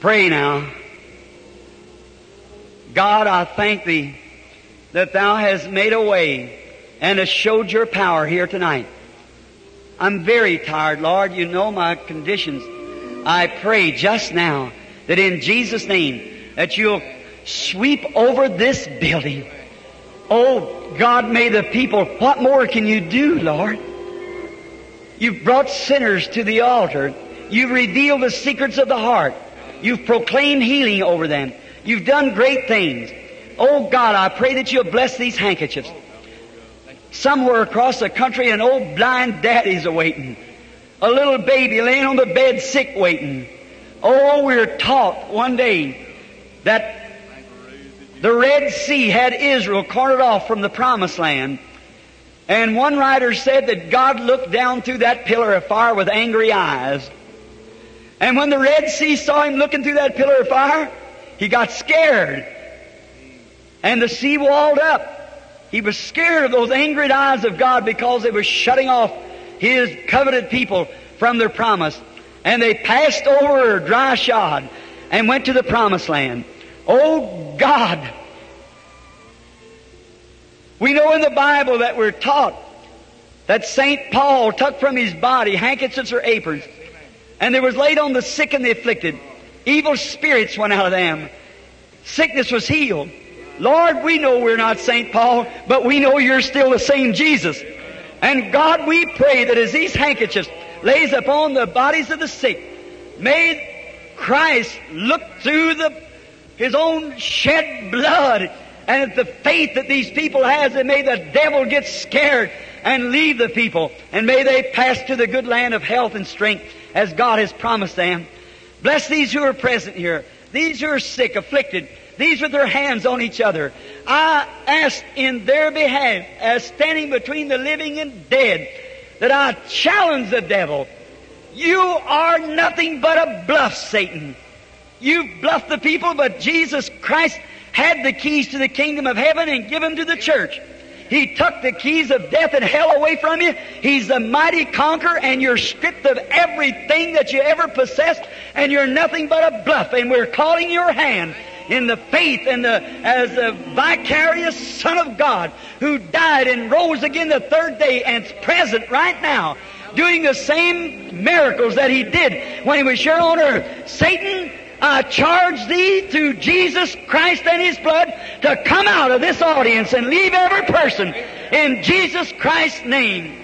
Pray now. God, I thank Thee that Thou hast made a way and hast showed Your power here tonight. I'm very tired, Lord. You know my conditions. I pray just now that in Jesus' name that You'll sweep over this building. Oh, God, may the people... What more can You do, Lord? You've brought sinners to the altar. You've revealed the secrets of the heart. You've proclaimed healing over them. You've done great things. Oh, God, I pray that You'll bless these handkerchiefs. Somewhere across the country, an old blind daddy's awaiting. A little baby laying on the bed sick waiting. Oh, we were taught one day that the Red Sea had Israel cornered off from the Promised Land. And one writer said that God looked down through that pillar of fire with angry eyes. And when the Red Sea saw Him looking through that pillar of fire, He got scared. And the sea walled up. He was scared of those angry eyes of God because they were shutting off His coveted people from their promise. And they passed over dry shod and went to the Promised Land. Oh, God! We know in the Bible that we're taught that Saint Paul took from his body handkerchiefs or aprons, and there was laid on the sick and the afflicted. Evil spirits went out of them. Sickness was healed. Lord, we know we're not St. Paul, but we know You're still the same Jesus. And God, we pray that as these handkerchiefs lays upon the bodies of the sick, may Christ look through His own shed blood and the faith that these people has, and may the devil get scared and leave the people, and may they pass to the good land of health and strength as God has promised them. Bless these who are present here, these who are sick, afflicted, these with their hands on each other. I ask in their behalf, as standing between the living and dead, that I challenge the devil. You are nothing but a bluff, Satan. You've bluffed the people, but Jesus Christ had the keys to the kingdom of heaven and given them to the church. He took the keys of death and hell away from you. He's the mighty conqueror, and you're stripped of everything that you ever possessed, and you're nothing but a bluff. And we're calling your hand in the faith and as the vicarious Son of God who died and rose again the third day and is present right now doing the same miracles that He did when He was here on earth. Satan, I charge thee through Jesus Christ and His blood to come out of this audience and leave every person in Jesus Christ's name.